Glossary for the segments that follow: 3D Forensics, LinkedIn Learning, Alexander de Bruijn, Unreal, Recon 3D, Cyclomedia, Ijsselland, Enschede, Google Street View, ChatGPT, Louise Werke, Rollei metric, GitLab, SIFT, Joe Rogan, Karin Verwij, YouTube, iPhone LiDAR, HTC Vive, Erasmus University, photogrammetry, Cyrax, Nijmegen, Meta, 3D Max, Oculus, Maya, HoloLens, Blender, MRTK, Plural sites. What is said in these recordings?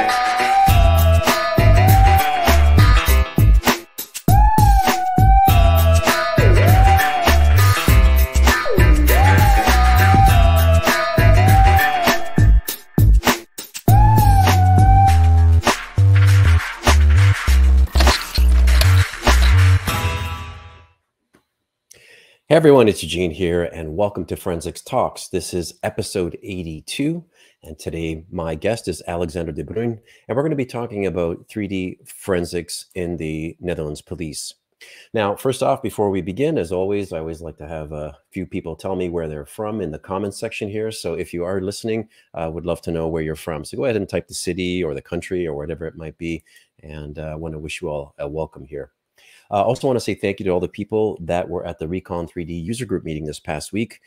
Hey everyone, it's Eugene here and welcome to Forensics Talks. This is episode 82 and today my guest is Alexander de Bruijn and we're going to be talking about 3D forensics in the Netherlands police. Now, first off, before we begin, as always, I always like to have a few people tell me where they're from in the comments section here. So if you are listening, I would love to know where you're from. So go ahead and type the city or the country or whatever it might be, and I want to wish you all a welcome here. I also want to say thank you to all the people that were at the Recon 3D user group meeting this past week.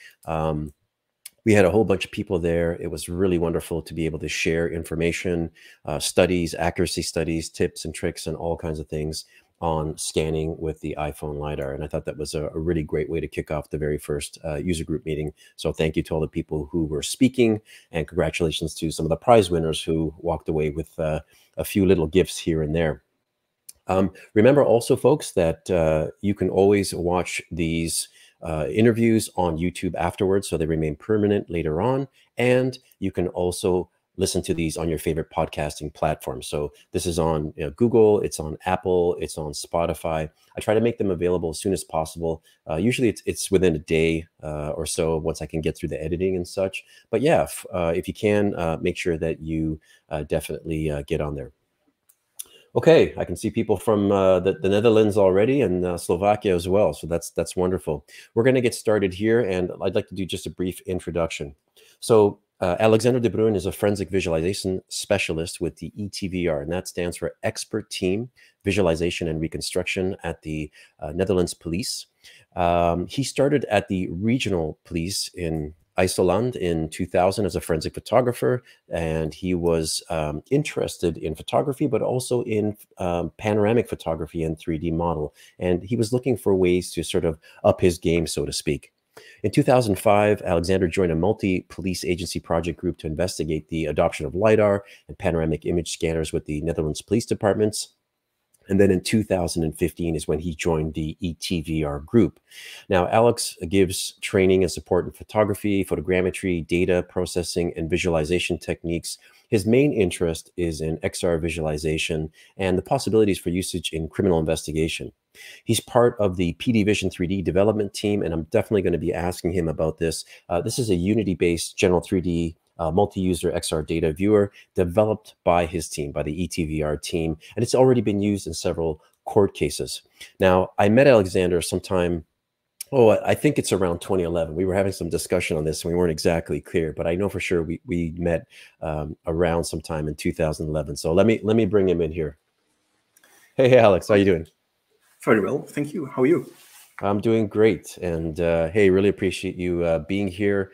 We had a whole bunch of people there. It was really wonderful to be able to share information, studies, accuracy studies, tips and tricks, and all kinds of things on scanning with the iPhone LiDAR. And I thought that was a really great way to kick off the very first user group meeting. So thank you to all the people who were speaking, and congratulations to some of the prize winners who walked away with a few little gifts here and there. Remember also, folks, that you can always watch these interviews on YouTube afterwards, so they remain permanent later on. And you can also listen to these on your favorite podcasting platform. So this is on Google, it's on Apple, it's on Spotify. I try to make them available as soon as possible. Usually it's within a day or so once I can get through the editing and such. But yeah, if you can, make sure that you definitely get on there. Okay, I can see people from the Netherlands already, and Slovakia as well, so that's wonderful. We're going to get started here, and I'd like to do just a brief introduction. So Alexander de Bruijn is a forensic visualization specialist with the ETVR, and that stands for Expert Team Visualization and Reconstruction at the Netherlands Police. He started at the regional police in Ijsselland in 2000 as a forensic photographer, and he was interested in photography, but also in panoramic photography and 3D model. And he was looking for ways to sort of up his game, so to speak. In 2005, Alexander joined a multi-police agency project group to investigate the adoption of LiDAR and panoramic image scanners with the Netherlands police departments. And then in 2015 is when he joined the ETVR group. Now, Alex gives training and support in photography, photogrammetry, data processing, and visualization techniques. His main interest is in XR visualization and the possibilities for usage in criminal investigation. He's part of the PD Vision 3D development team, and I'm definitely going to be asking him about this. This is a Unity-based general 3D multi-user XR data viewer developed by his team, by the ETVR team, and it's already been used in several court cases. Now, I met Alexander sometime, I think it's around 2011. We were having some discussion on this and we weren't exactly clear, but I know for sure we met around sometime in 2011. So let me bring him in here. Hey, Alex, how you doing? Very well, thank you. How are you? I'm doing great, and hey, really appreciate you being here.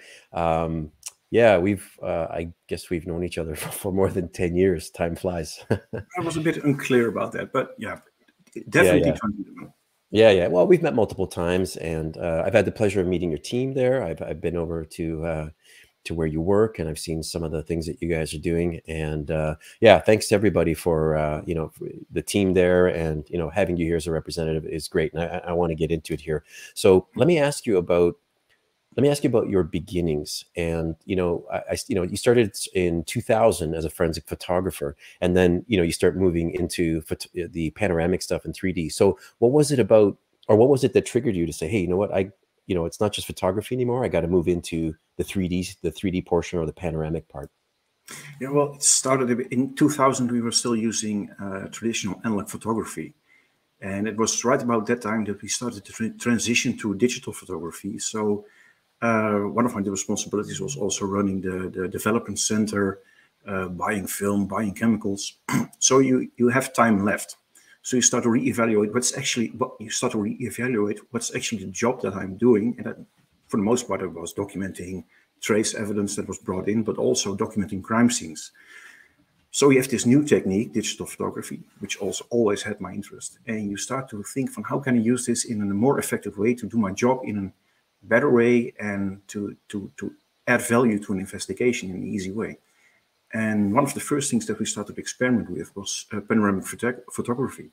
Yeah, I guess we've known each other for more than 10 years. Time flies. I was a bit unclear about that, but yeah, definitely. Yeah. Well, we've met multiple times, and I've had the pleasure of meeting your team there. I've been over to where you work, and I've seen some of the things that you guys are doing. And yeah, thanks to everybody for for the team there, and having you here as a representative is great. And I want to get into it here. So let me ask you about your beginnings. And you started in 2000 as a forensic photographer, and then you start moving into the panoramic stuff in 3D. So what was it about, or what was it that triggered you to say, hey, it's not just photography anymore, I got to move into the 3D portion or the panoramic part? Yeah, well, it started in 2000. We were still using traditional analog photography. And it was right about that time that we started to transition to digital photography. So one of my responsibilities was also running the development center, buying film, buying chemicals. So you have time left. So you start to reevaluate what's actually the job that I'm doing. And for the most part, I was documenting trace evidence that was brought in, but also documenting crime scenes. So we have this new technique, digital photography, which also always had my interest. And you start to think from how can I use this in a more effective way to do my job in a better way, and to add value to an investigation in an easy way. And one of the first things that we started to experiment with was panoramic photography.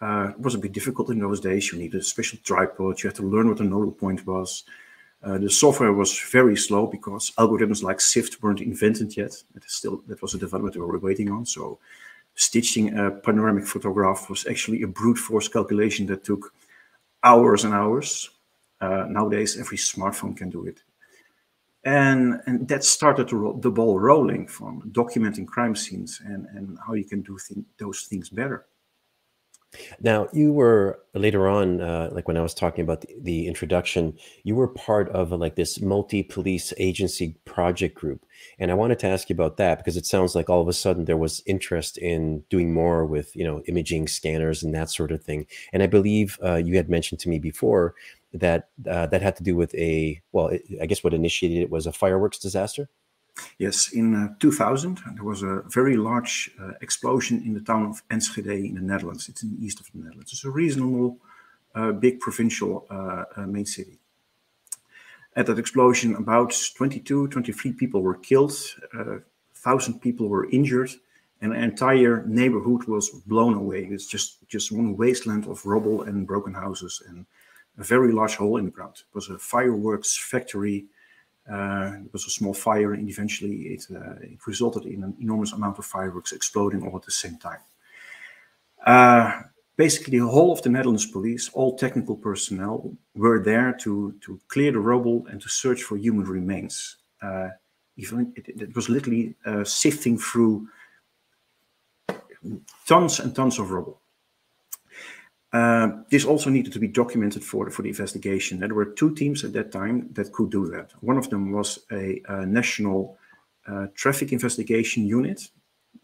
It was a bit difficult in those days. You needed a special tripod. You had to learn what a nodal point was. The software was very slow because algorithms like SIFT weren't invented yet. It is still, that was a development we were waiting on. So stitching a panoramic photograph was actually a brute force calculation that took hours and hours. Nowadays, every smartphone can do it. And that started the ball rolling from documenting crime scenes and how you can do those things better. Now, you were later on, like when I was talking about the introduction, you were part of like this multi-police agency project group. And I wanted to ask you about that because it sounds like all of a sudden there was interest in doing more with, you know, imaging scanners and that sort of thing. And I believe you had mentioned to me before that that had to do with a, well, I guess what initiated it was a fireworks disaster? Yes, in 2000, there was a very large explosion in the town of Enschede in the Netherlands. It's in the east of the Netherlands. It's a reasonable, big provincial main city. At that explosion, about 22, 23 people were killed, 1,000 people were injured, and an entire neighborhood was blown away. It's just one wasteland of rubble and broken houses and a very large hole in the ground. It was a fireworks factory. It was a small fire, and eventually it resulted in an enormous amount of fireworks exploding all at the same time. Basically, the whole of the Netherlands police, all technical personnel, were there to clear the rubble and to search for human remains. Even it was literally sifting through tons and tons of rubble. This also needed to be documented for the investigation. There were two teams at that time that could do that. One of them was a national traffic investigation unit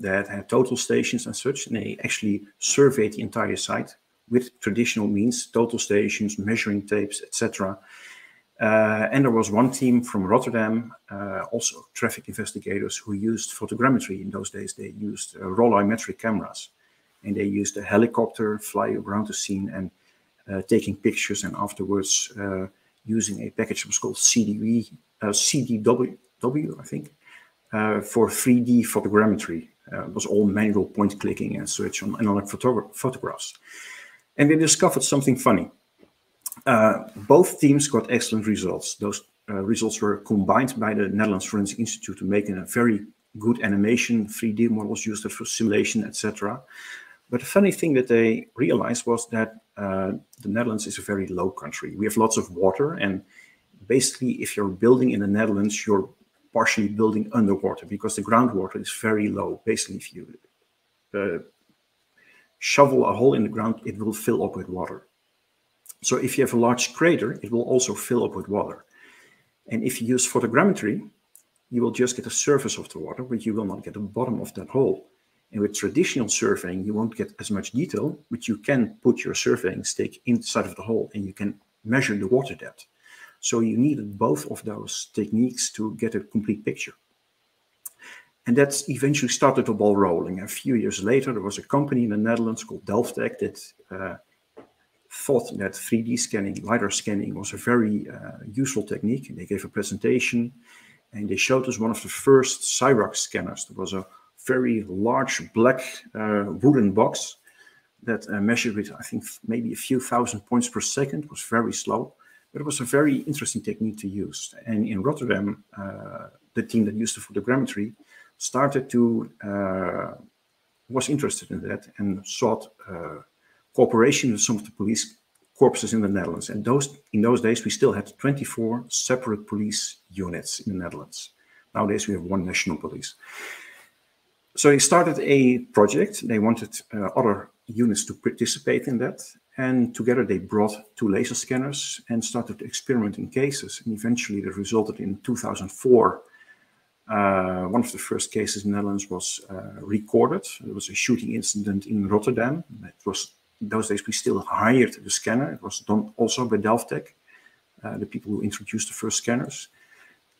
that had total stations and such. And they actually surveyed the entire site with traditional means, total stations, measuring tapes, etc. And there was one team from Rotterdam, also traffic investigators, who used photogrammetry. In those days, they used Rollei metric cameras. And they used a helicopter, fly around the scene and taking pictures, and afterwards using a package that was called CDW, I think, for 3D photogrammetry. It was all manual point clicking and search on analog photographs. And they discovered something funny. Both teams got excellent results. Those results were combined by the Netherlands Forensic Institute to make a very good animation, 3D models used for simulation, etc. But the funny thing that they realized was that the Netherlands is a very low country. We have lots of water, and basically if you're building in the Netherlands, you're partially building underwater because the groundwater is very low. Basically, if you shovel a hole in the ground, it will fill up with water. So if you have a large crater, it will also fill up with water. And if you use photogrammetry, you will just get the surface of the water, but you will not get the bottom of that hole. And with traditional surveying, you won't get as much detail, but you can put your surveying stick inside of the hole and you can measure the water depth. So you needed both of those techniques to get a complete picture. And that eventually started the ball rolling. A few years later, there was a company in the Netherlands called Delft Tech that thought that 3D scanning, LiDAR scanning, was a very useful technique. And they gave a presentation. And they showed us one of the first Cyrax scanners. There was a very large black wooden box that measured with, I think, maybe a few thousand points per second. It was very slow, but it was a very interesting technique to use. And in Rotterdam, the team that used the photogrammetry started to, was interested in that and sought cooperation with some of the police corpses in the Netherlands. And in those days, we still had 24 separate police units in the Netherlands. Nowadays, we have one national police. So they started a project. They wanted other units to participate in that. And together, they brought two laser scanners and started to experiment in cases. And eventually, that resulted in 2004. One of the first cases in the Netherlands was recorded. There was a shooting incident in Rotterdam. It was In those days, we still hired the scanner. It was done also by Delft Tech, the people who introduced the first scanners.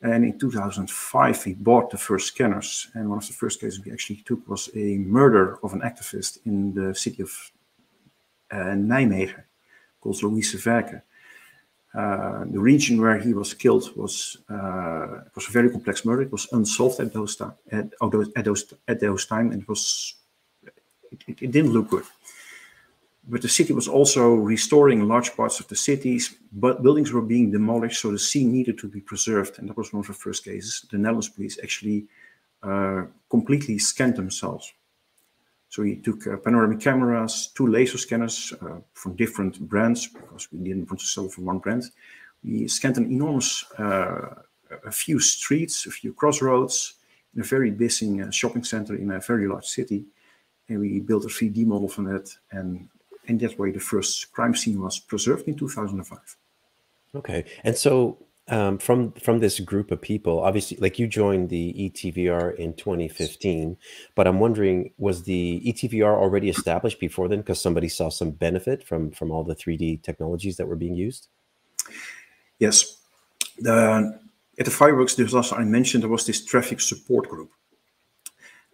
And in 2005, we bought the first scanners. And one of the first cases we actually took was a murder of an activist in the city of Nijmegen, called Louise Werke. The region where he was killed was a very complex murder. It was unsolved at those time, and it didn't look good. But the city was also restoring large parts of the cities, but buildings were being demolished, so the scene needed to be preserved. And that was one of the first cases. The Netherlands police actually completely scanned themselves. So he took panoramic cameras, 2 laser scanners from different brands, because we didn't want to sell from one brand. We scanned an enormous, a few streets, a few crossroads, in a very busy shopping center in a very large city. And we built a 3D model from that, and in that way, the first crime scene was preserved in 2005. Okay, and so from this group of people, obviously, like you joined the ETVR in 2015, but I'm wondering, was the ETVR already established before then because somebody saw some benefit from all the 3D technologies that were being used? Yes, at the fireworks disaster I mentioned, there was this traffic support group.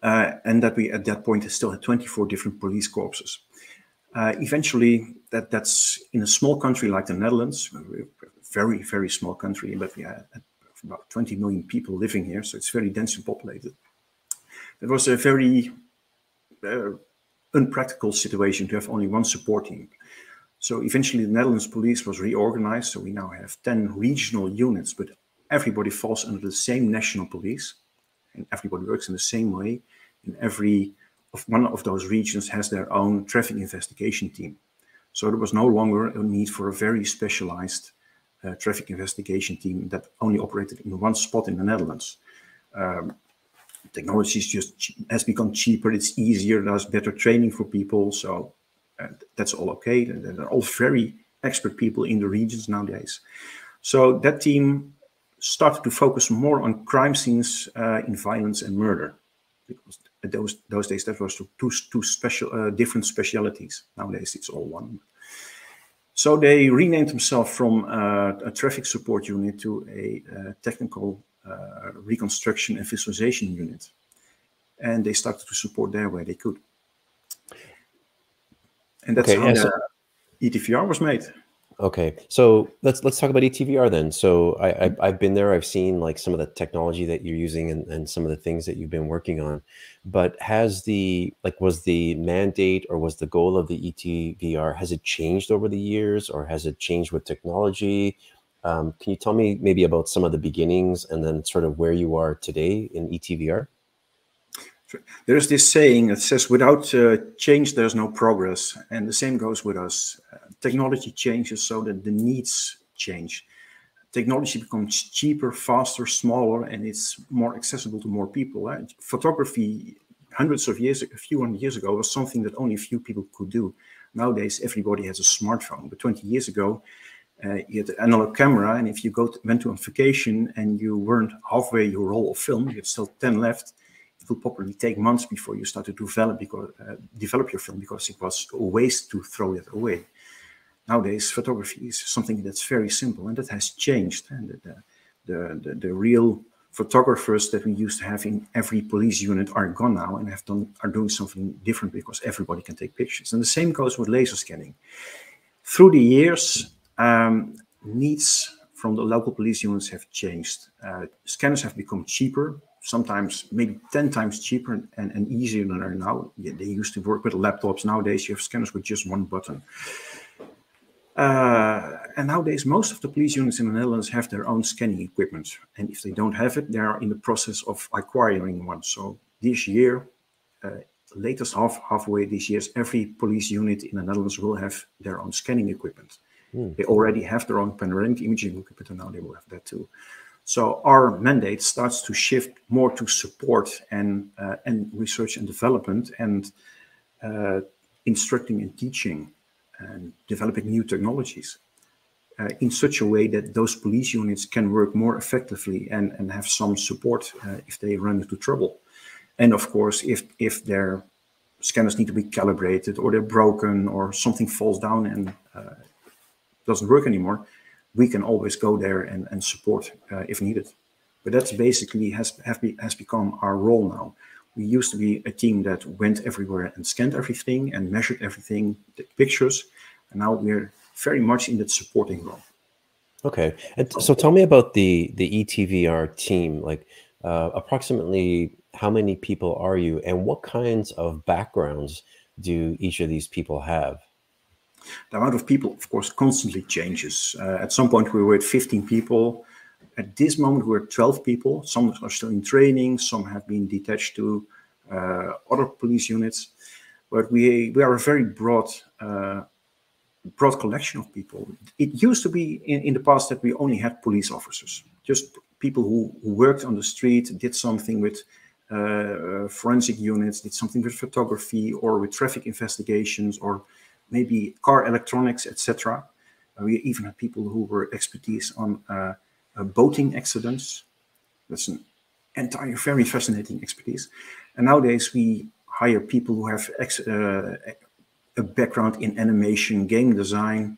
And that we, at that point, still had 24 different police corpses. Eventually, that's in a small country like the Netherlands, a very, very small country, but we had about 20 million people living here, so it's very densely populated. It was a very unpractical situation to have only one support team. So eventually, the Netherlands police was reorganized, so we now have 10 regional units, but everybody falls under the same national police, and everybody works in the same way, and one of those regions has their own traffic investigation team. So there was no longer a need for a very specialized traffic investigation team that only operated in one spot in the Netherlands. Technology has become cheaper, it's easier, there's better training for people, so that's all okay. They're all very expert people in the regions nowadays. So that team started to focus more on crime scenes in violence and murder, because at those days that was two special different specialities. Nowadays it's all one. So they renamed themselves from a traffic support unit to a technical reconstruction and visualization unit, and they started to support there where they could. And that's how ETVR was made. Okay, so let's talk about ETVR then. So I've been there. I've seen like some of the technology that you're using and some of the things that you've been working on. But was the mandate or was the goal of the ETVR, has it changed over the years, or has it changed with technology? Can you tell me maybe about some of the beginnings and then sort of where you are today in ETVR? There's this saying that says, without change, there's no progress. And the same goes with us. Technology changes so that the needs change. Technology becomes cheaper, faster, smaller, and it's more accessible to more people. Right? Photography, a few hundred years ago, was something that only a few people could do. Nowadays, everybody has a smartphone. But 20 years ago, you had an analog camera, and if you went on vacation and you weren't halfway your roll of film, you had still 10 left. It would probably take months before you started to develop your film, because it was a waste to throw it away. Nowadays, photography is something that's very simple, and that has changed. And the real photographers that we used to have in every police unit are gone now and are doing something different, because everybody can take pictures. And the same goes with laser scanning. Through the years, needs from the local police units have changed. Scanners have become cheaper. Sometimes maybe 10 times cheaper and easier than are now. Yeah, they used to work with laptops. Nowadays, you have scanners with just one button. And nowadays, most of the police units in the Netherlands have their own scanning equipment. And if they don't have it, they are in the process of acquiring one. So this year, latest halfway this year, every police unit in the Netherlands will have their own scanning equipment. Mm. They already have their own panoramic imaging equipment, and now they will have that too. So our mandate starts to shift more to support and research and development, and instructing and teaching and developing new technologies in such a way that those police units can work more effectively and have some support if they run into trouble. And of course, if their scanners need to be calibrated, or they're broken, or something falls down and doesn't work anymore, we can always go there and support if needed. But that's basically has become our role now. We used to be a team that went everywhere and scanned everything and measured everything, took pictures, and now we're very much in that supporting role. Okay, and so tell me about the ETVR team. Like, approximately how many people are you, and what kinds of backgrounds do each of these people have? The amount of people, of course, constantly changes. At some point, we were at 15 people. At this moment, we're 12 people. Some are still in training. Some have been detached to other police units. But we are a very broad collection of people. It used to be in the past that we only had police officers, just people who worked on the street, did something with forensic units, did something with photography or with traffic investigations or maybe car electronics, etc. We even had people who were expertise on boating accidents. That's an entire very fascinating expertise. And nowadays we hire people who have a background in animation, game design,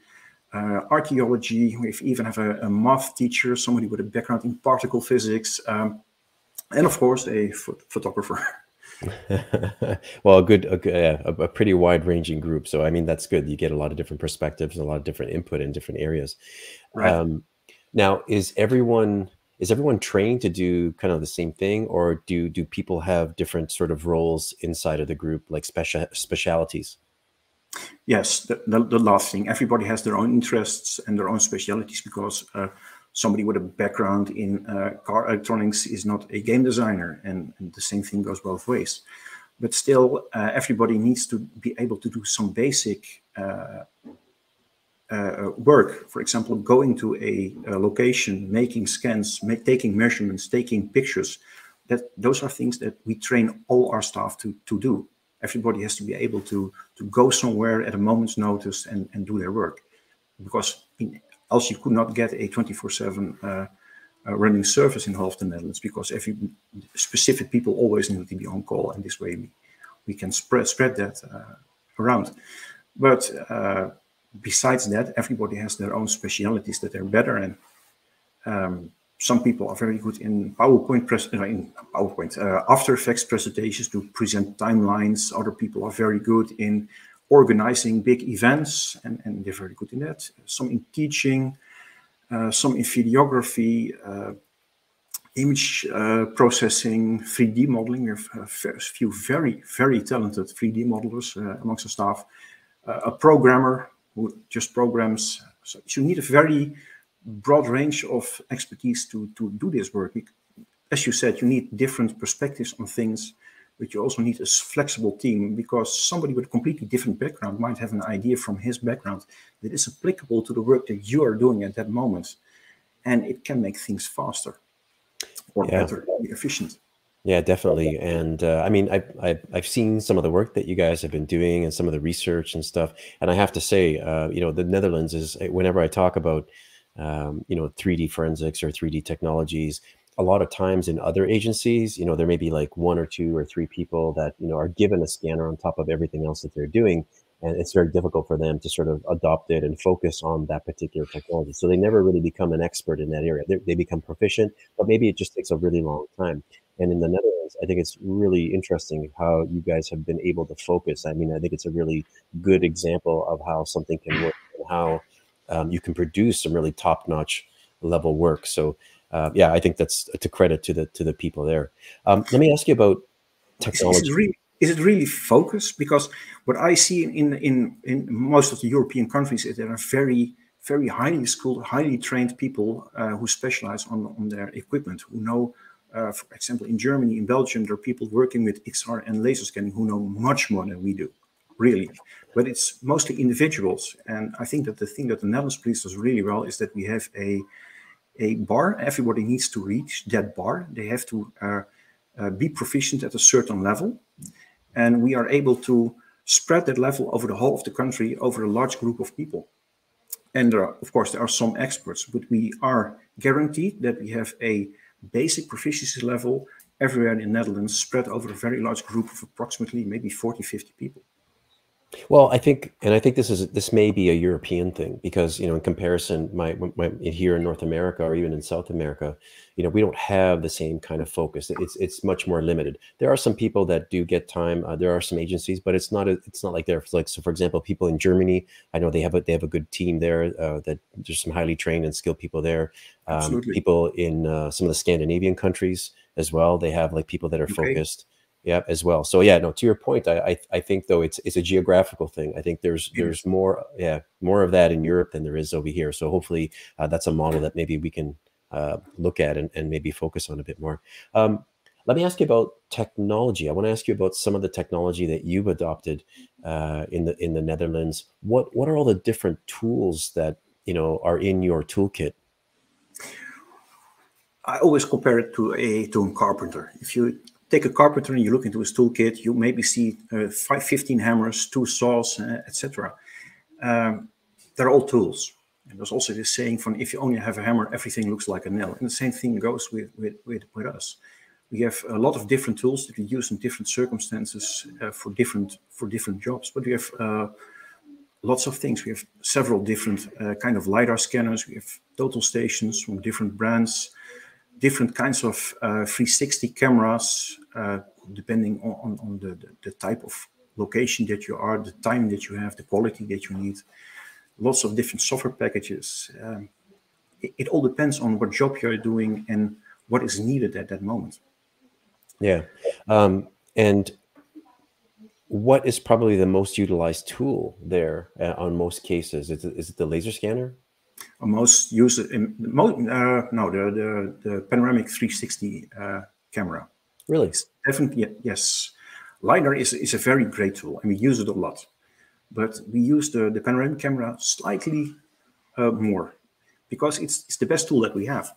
archaeology. We even have a math teacher, somebody with a background in particle physics, and of course a photographer. Well, a pretty wide-ranging group. So I mean, that's good. You get a lot of different perspectives, a lot of different input in different areas. Right. Now, is everyone trained to do kind of the same thing, or do people have different sort of roles inside of the group, like specialities? Yes, the last thing. Everybody has their own interests and their own specialities, because somebody with a background in car electronics is not a game designer, and the same thing goes both ways. But still, everybody needs to be able to do some basic work. For example, going to a location, making scans, taking measurements, taking pictures. Those are things that we train all our staff to do. Everybody has to be able to go somewhere at a moment's notice and do their work, because else you could not get a 24/7 running service in half the Netherlands, because every specific people always need to be on call, and this way we can spread that around. But besides that, everybody has their own specialities that they're better in. Some people are very good in After Effects presentations to present timelines. Other people are very good in organizing big events, and they're very good in that. Some in teaching, some in videography, image processing, 3D modeling. We have a few very, very talented 3D modelers amongst the staff. A programmer who just programs. So you need a very broad range of expertise to do this work. As you said, you need different perspectives on things, but you also need a flexible team, because somebody with a completely different background might have an idea from his background that is applicable to the work that you are doing at that moment, and it can make things faster or better, more efficient. Yeah, definitely. And I mean, I've seen some of the work that you guys have been doing and some of the research and stuff, and I have to say, you know, the Netherlands is, whenever I talk about you know, 3D forensics or 3D technologies, a lot of times in other agencies, you know, there may be like 1 or 2 or 3 people that, you know, are given a scanner on top of everything else that they're doing. And it's very difficult for them to sort of adopt it and focus on that particular technology. So they never really become an expert in that area. They become proficient, but maybe it just takes a really long time. And in the Netherlands, I think it's really interesting how you guys have been able to focus. I mean, I think it's a really good example of how something can work and how you can produce some really top-notch level work. So yeah, I think that's to credit to the people there. Let me ask you about technology. Is it really focused? Because what I see in most of the European countries is there are very, very highly skilled, highly trained people who specialize on their equipment, who know, for example, in Germany, in Belgium, there are people working with XR and laser scanning who know much more than we do. Really, but it's mostly individuals, and I think that the thing that the Netherlands police does really well is that we have a bar. Everybody needs to reach that bar. They have to be proficient at a certain level, and we are able to spread that level over the whole of the country, over a large group of people. And of course there are some experts, but we are guaranteed that we have a basic proficiency level everywhere in the Netherlands, spread over a very large group of approximately maybe 40-50 people. Well, I think this may be a European thing, because in comparison, my here in North America or even in South America, we don't have the same kind of focus. It's much more limited. There are some people that do get time. There are some agencies, but it's not like they're like, so for example, people in Germany, I know they have a good team there. That there's some highly trained and skilled people there. People in some of the Scandinavian countries as well. They have like people that are focused. Yeah, as well. So yeah, no. To your point, I think though it's a geographical thing. I think there's more of that in Europe than there is over here. So hopefully that's a model that maybe we can look at and maybe focus on a bit more. Let me ask you about technology. I want to ask you about some of the technology that you've adopted in the Netherlands. What are all the different tools that are in your toolkit? I always compare it to a carpenter. If you take a carpenter and you look into his toolkit, you maybe see 15 hammers, 2 saws, etc. They're all tools. And there's also this saying from, if you only have a hammer, everything looks like a nail. And the same thing goes with us. We have a lot of different tools that we use in different circumstances for different jobs. But we have lots of things. We have several different kind of LiDAR scanners. We have total stations from different brands. Different kinds of 360 cameras, depending on the type of location that you are, the time that you have, the quality that you need. Lots of different software packages. It all depends on what job you're doing and what is needed at that moment. Yeah. And what is probably the most utilized tool there on most cases? Is it the laser scanner? Most use the panoramic 360 camera. Really? It's definitely, yes. LiDAR is a very great tool, and we use it a lot. But we use the panoramic camera slightly more, because it's the best tool that we have.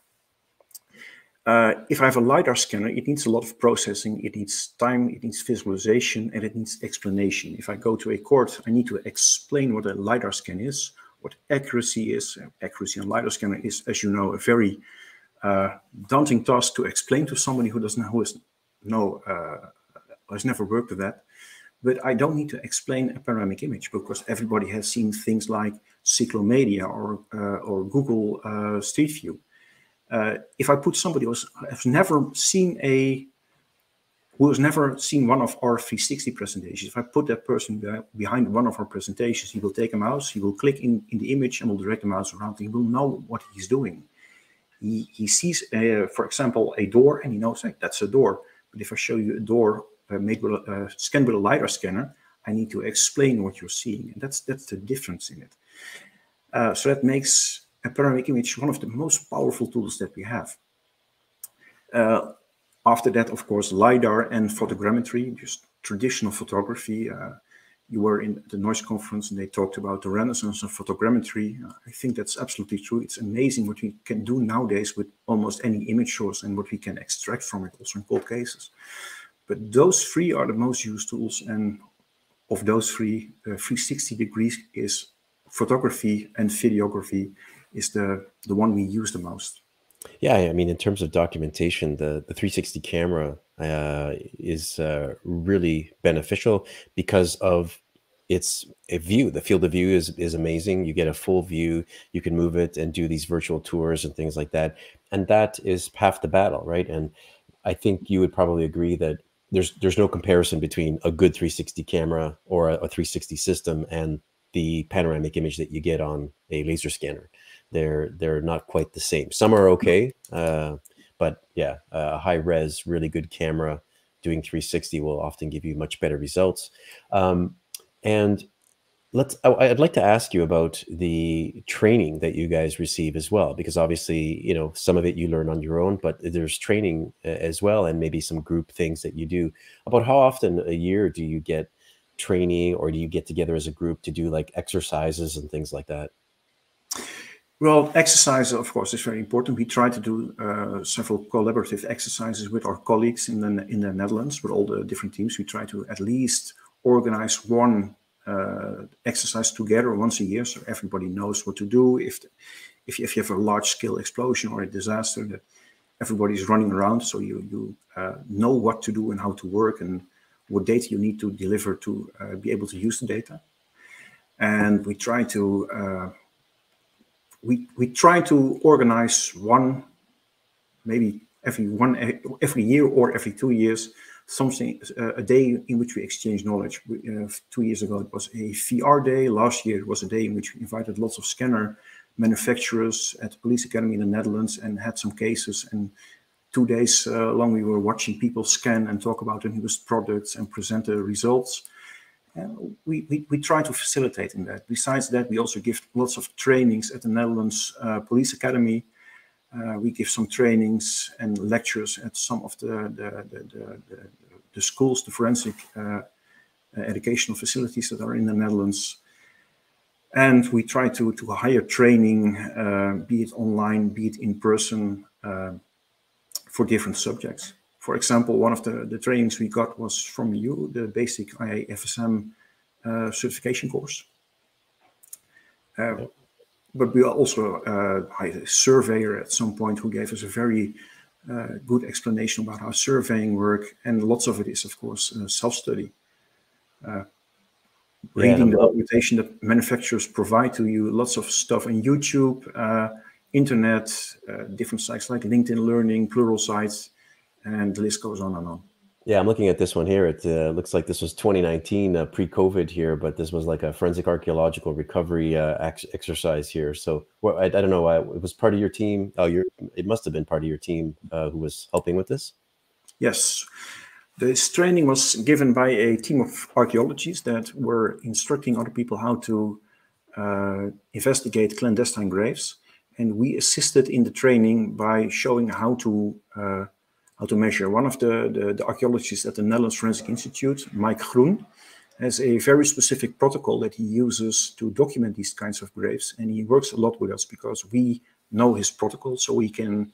If I have a LiDAR scanner, it needs a lot of processing, it needs time, it needs visualization, and it needs explanation. If I go to a court, I need to explain what a LiDAR scan is, what accuracy is. Accuracy on LiDAR scanner is, as you know, a very daunting task to explain to somebody who has never worked with that. But I don't need to explain a panoramic image, because everybody has seen things like Cyclomedia or Google Street View. If I put somebody who has never seen one of our 360 presentations, if I put that person behind one of our presentations, he will take a mouse, he will click in the image and will direct the mouse around. He will know what he's doing. He sees, for example, a door, and he knows, hey, that's a door. But if I show you a door scanned with a LiDAR scanner, I need to explain what you're seeing. And that's the difference in it. So that makes a panoramic image one of the most powerful tools that we have. After that, of course, LiDAR and photogrammetry, just traditional photography. You were in the Noise conference and they talked about the renaissance of photogrammetry. I think that's absolutely true. It's amazing what we can do nowadays with almost any image source and what we can extract from it, also in cold cases. But those three are the most used tools, and of those three, 360 degrees is photography and videography is the one we use the most. Yeah, I mean, in terms of documentation, the 360 camera is really beneficial because of its view. The field of view is amazing. You get a full view. You can move it and do these virtual tours and things like that. And that is half the battle, right? And I think you would probably agree that there's no comparison between a good 360 camera or a 360 system and the panoramic image that you get on a laser scanner. They're not quite the same. Some are okay, but yeah, high res, really good camera doing 360 will often give you much better results. And I'd like to ask you about the training that you guys receive as well, because obviously, some of it you learn on your own, but there's training as well, and maybe some group things that you do. About how often a year do you get training, or do you get together as a group to do like exercises and things like that? Well, exercise, of course, is very important. We try to do several collaborative exercises with our colleagues in the Netherlands, with all the different teams. We try to at least organize one exercise together once a year, so everybody knows what to do. If you have a large-scale explosion or a disaster, that everybody's running around, so you know what to do and how to work and what data you need to deliver to be able to use the data. and we try to we try to organize one, maybe every year or every 2 years, something a day in which we exchange knowledge. 2 years ago it was a VR day. Last year it was a day in which we invited lots of scanner manufacturers at the police academy in the Netherlands and had some cases. And 2 days long we were watching people scan and talk about the newest products and present the results. We try to facilitate in that. Besides that, we also give lots of trainings at the Netherlands Police Academy. We give some trainings and lectures at some of the schools, the forensic educational facilities that are in the Netherlands. And we try to hire training, be it online, be it in person, for different subjects. For example, one of the trainings we got was from you, the basic IAFSM certification course. But we also hired a surveyor at some point who gave us a very good explanation about how surveying work, and lots of it is, of course, self-study. Reading the documentation that manufacturers provide to you, lots of stuff on YouTube, internet, different sites like LinkedIn Learning, Plural Sites, and the list goes on and on. Yeah, I'm looking at this one here. It looks like this was 2019, pre-COVID here, but this was like a forensic archaeological recovery exercise here. So well, I don't know why it was part of your team. Oh, it must have been part of your team who was helping with this. Yes, this training was given by a team of archaeologists that were instructing other people how to investigate clandestine graves, and we assisted in the training by showing how to measure. One of the archaeologists at the Netherlands Forensic Institute, Mike Groen, has a very specific protocol that he uses to document these kinds of graves. And he works a lot with us because we know his protocol, so we can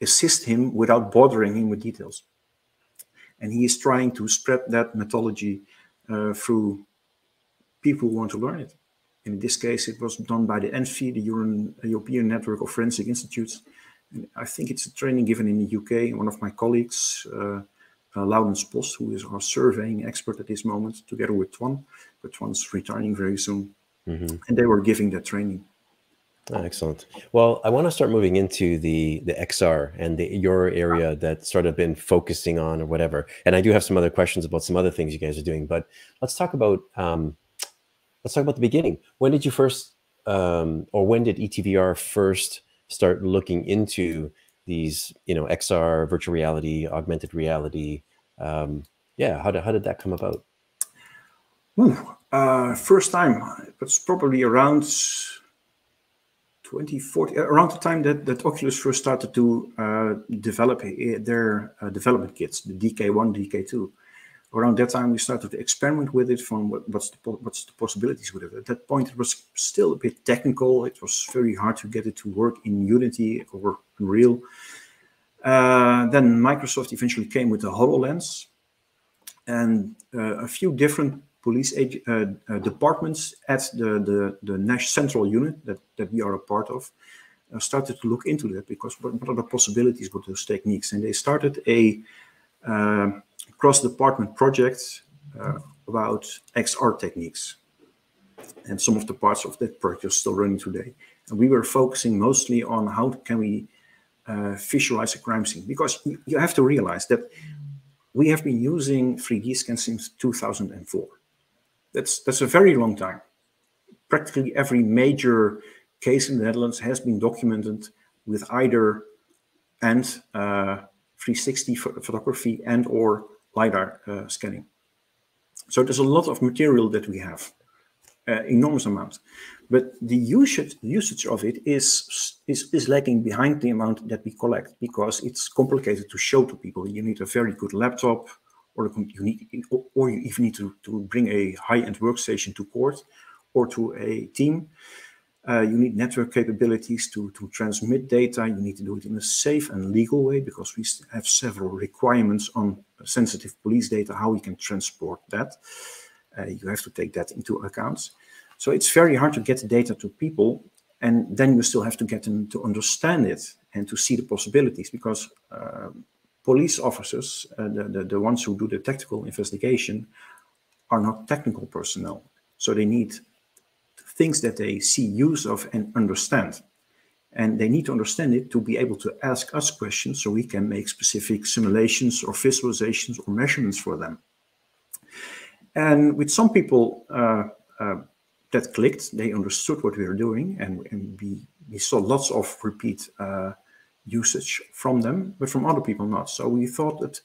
assist him without bothering him with details. And he is trying to spread that methodology through people who want to learn it. In this case, it was done by the ENFI, the European Network of Forensic Institutes. I think it's a training given in the UK. One of my colleagues, Laurens Post, who is our surveying expert at this moment, together with Twan, but Twan's retiring very soon. Mm-hmm. And they were giving that training. Oh, excellent. Well, I want to start moving into the XR and your area that's sort of been focusing on or whatever. And I do have some other questions about some other things you guys are doing, but let's talk about the beginning. When did you first, or when did ETVR first start looking into these, you know, XR, virtual reality, augmented reality? Yeah, how did that come about? Ooh, first time, it was probably around 2014, around the time that Oculus first started to develop their development kits, the DK1, DK2. Around that time, we started to experiment with it from what's the possibilities with it. At that point, it was still a bit technical. It was very hard to get it to work in Unity or Unreal. Then Microsoft eventually came with the HoloLens. And a few different police departments at the NASH central unit that we are a part of started to look into that, because what are the possibilities with those techniques? And they started a cross-department projects about XR techniques. And some of the parts of that project are still running today. And we were focusing mostly on how can we visualize a crime scene, because you have to realize that we have been using 3D scans since 2004. That's a very long time. Practically every major case in the Netherlands has been documented with either 360 photography and or LiDAR scanning. So there's a lot of material that we have, enormous amounts, but the usage of it is lagging behind the amount that we collect, because it's complicated to show to people. You need a very good laptop, or you even need to bring a high-end workstation to court or to a team. You need network capabilities to transmit data. You need to do it in a safe and legal way, because we have several requirements on sensitive police data, how we can transport that. You have to take that into account. So it's very hard to get the data to people, and then you still have to get them to understand it and to see the possibilities, because police officers, the ones who do the tactical investigation, are not technical personnel. So they need things that they see use of and understand. And they need to understand it to be able to ask us questions so we can make specific simulations or visualizations or measurements for them. And with some people that clicked, they understood what we were doing, and we saw lots of repeat usage from them, but from other people not. So we thought that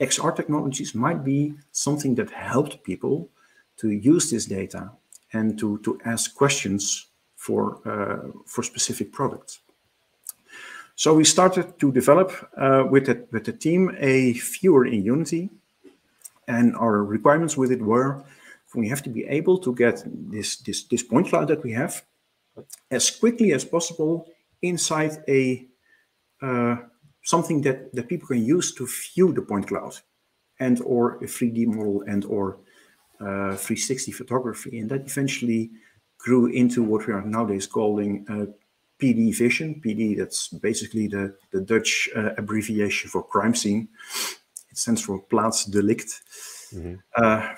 XR technologies might be something that helped people to use this data and to ask questions for specific products. So we started to develop with the team a viewer in Unity, and our requirements with it were we have to be able to get this point cloud that we have as quickly as possible inside a something that people can use to view the point cloud, and or a 3D model, and or 360 photography, and that eventually grew into what we are nowadays calling PD Vision. PD, that's basically the Dutch abbreviation for crime scene. It stands for plaatsdelict,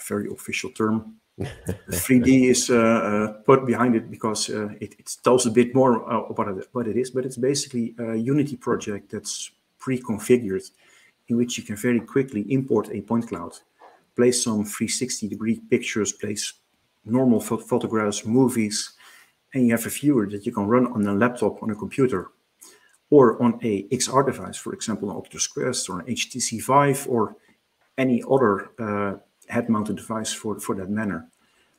very official term. 3D is put behind it because it tells a bit more about what it is, but it's basically a Unity project that's pre-configured, in which you can very quickly import a point cloud, place some 360-degree pictures, place normal photographs, movies, and you have a viewer that you can run on a laptop, on a computer, or on a XR device, for example, an Oculus Quest or an HTC Vive or any other head-mounted device for that manner,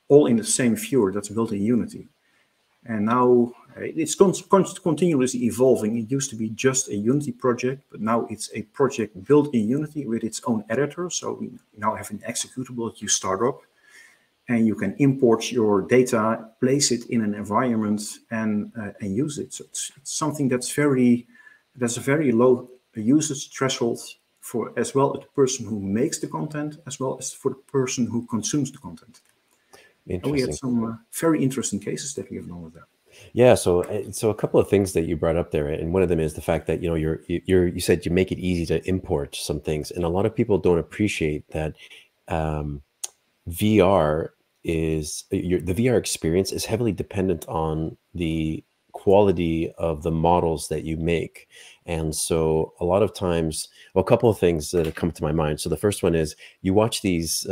all in the same viewer that's built in Unity. And now it's continuously evolving. It used to be just a Unity project, but now it's a project built in Unity with its own editor. So we now have an executable that you start up, and you can import your data, place it in an environment, and use it. So it's something that's a very low usage threshold for as well as the person who makes the content, as well as for the person who consumes the content. And we had some very interesting cases that we have known of that. Yeah, so a couple of things that you brought up there, and one of them is the fact that you said you make it easy to import some things, and a lot of people don't appreciate that VR. The VR experience is heavily dependent on the quality of the models that you make. And so a lot of times, well, a couple of things that have come to my mind. So the first one is you watch these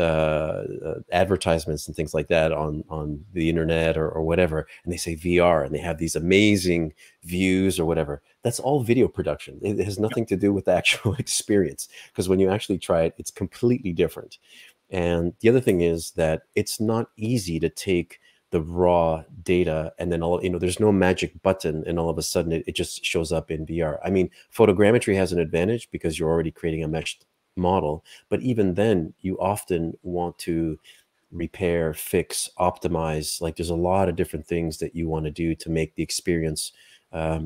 advertisements and things like that on the internet or whatever, and they say VR, and they have these amazing views or whatever. That's all video production. It has nothing to do with the actual experience, because when you actually try it, it's completely different. And the other thing is that it's not easy to take the raw data and then there's no magic button and all of a sudden it just shows up in VR. I mean, photogrammetry has an advantage because you're already creating a meshed model, but even then you often want to repair, fix, optimize. Like, there's a lot of different things that you want to do to make the experience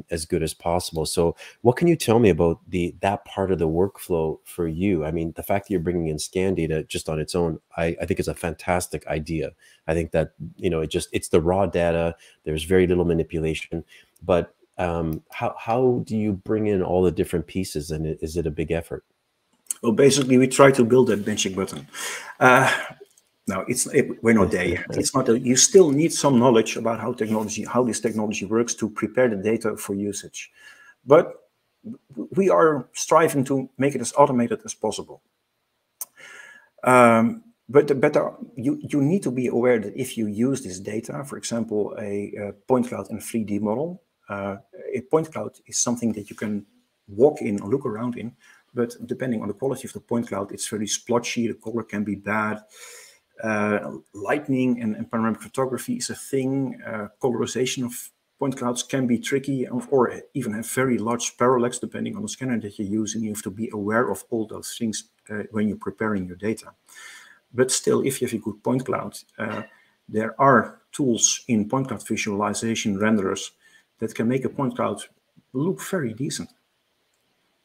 as good as possible. So what can you tell me about that part of the workflow for you? I mean, the fact that you're bringing in scan data just on its own, I think is a fantastic idea. I think that, it's the raw data. There's very little manipulation, but how do you bring in all the different pieces, and is it a big effort? Well, basically we try to build that benching button. No, we're not there yet. It's not you still need some knowledge about how this technology works to prepare the data for usage. But we are striving to make it as automated as possible. But you need to be aware that if you use this data, for example, a point cloud and 3D model, a point cloud is something that you can walk in or look around in, but depending on the quality of the point cloud, it's very splotchy, the color can be bad. Lightning and panoramic photography is a thing. Colorization of point clouds can be tricky, or even have very large parallax depending on the scanner that you're using. You have to be aware of all those things when you're preparing your data. But still, if you have a good point cloud, there are tools in point cloud visualization renderers that can make a point cloud look very decent.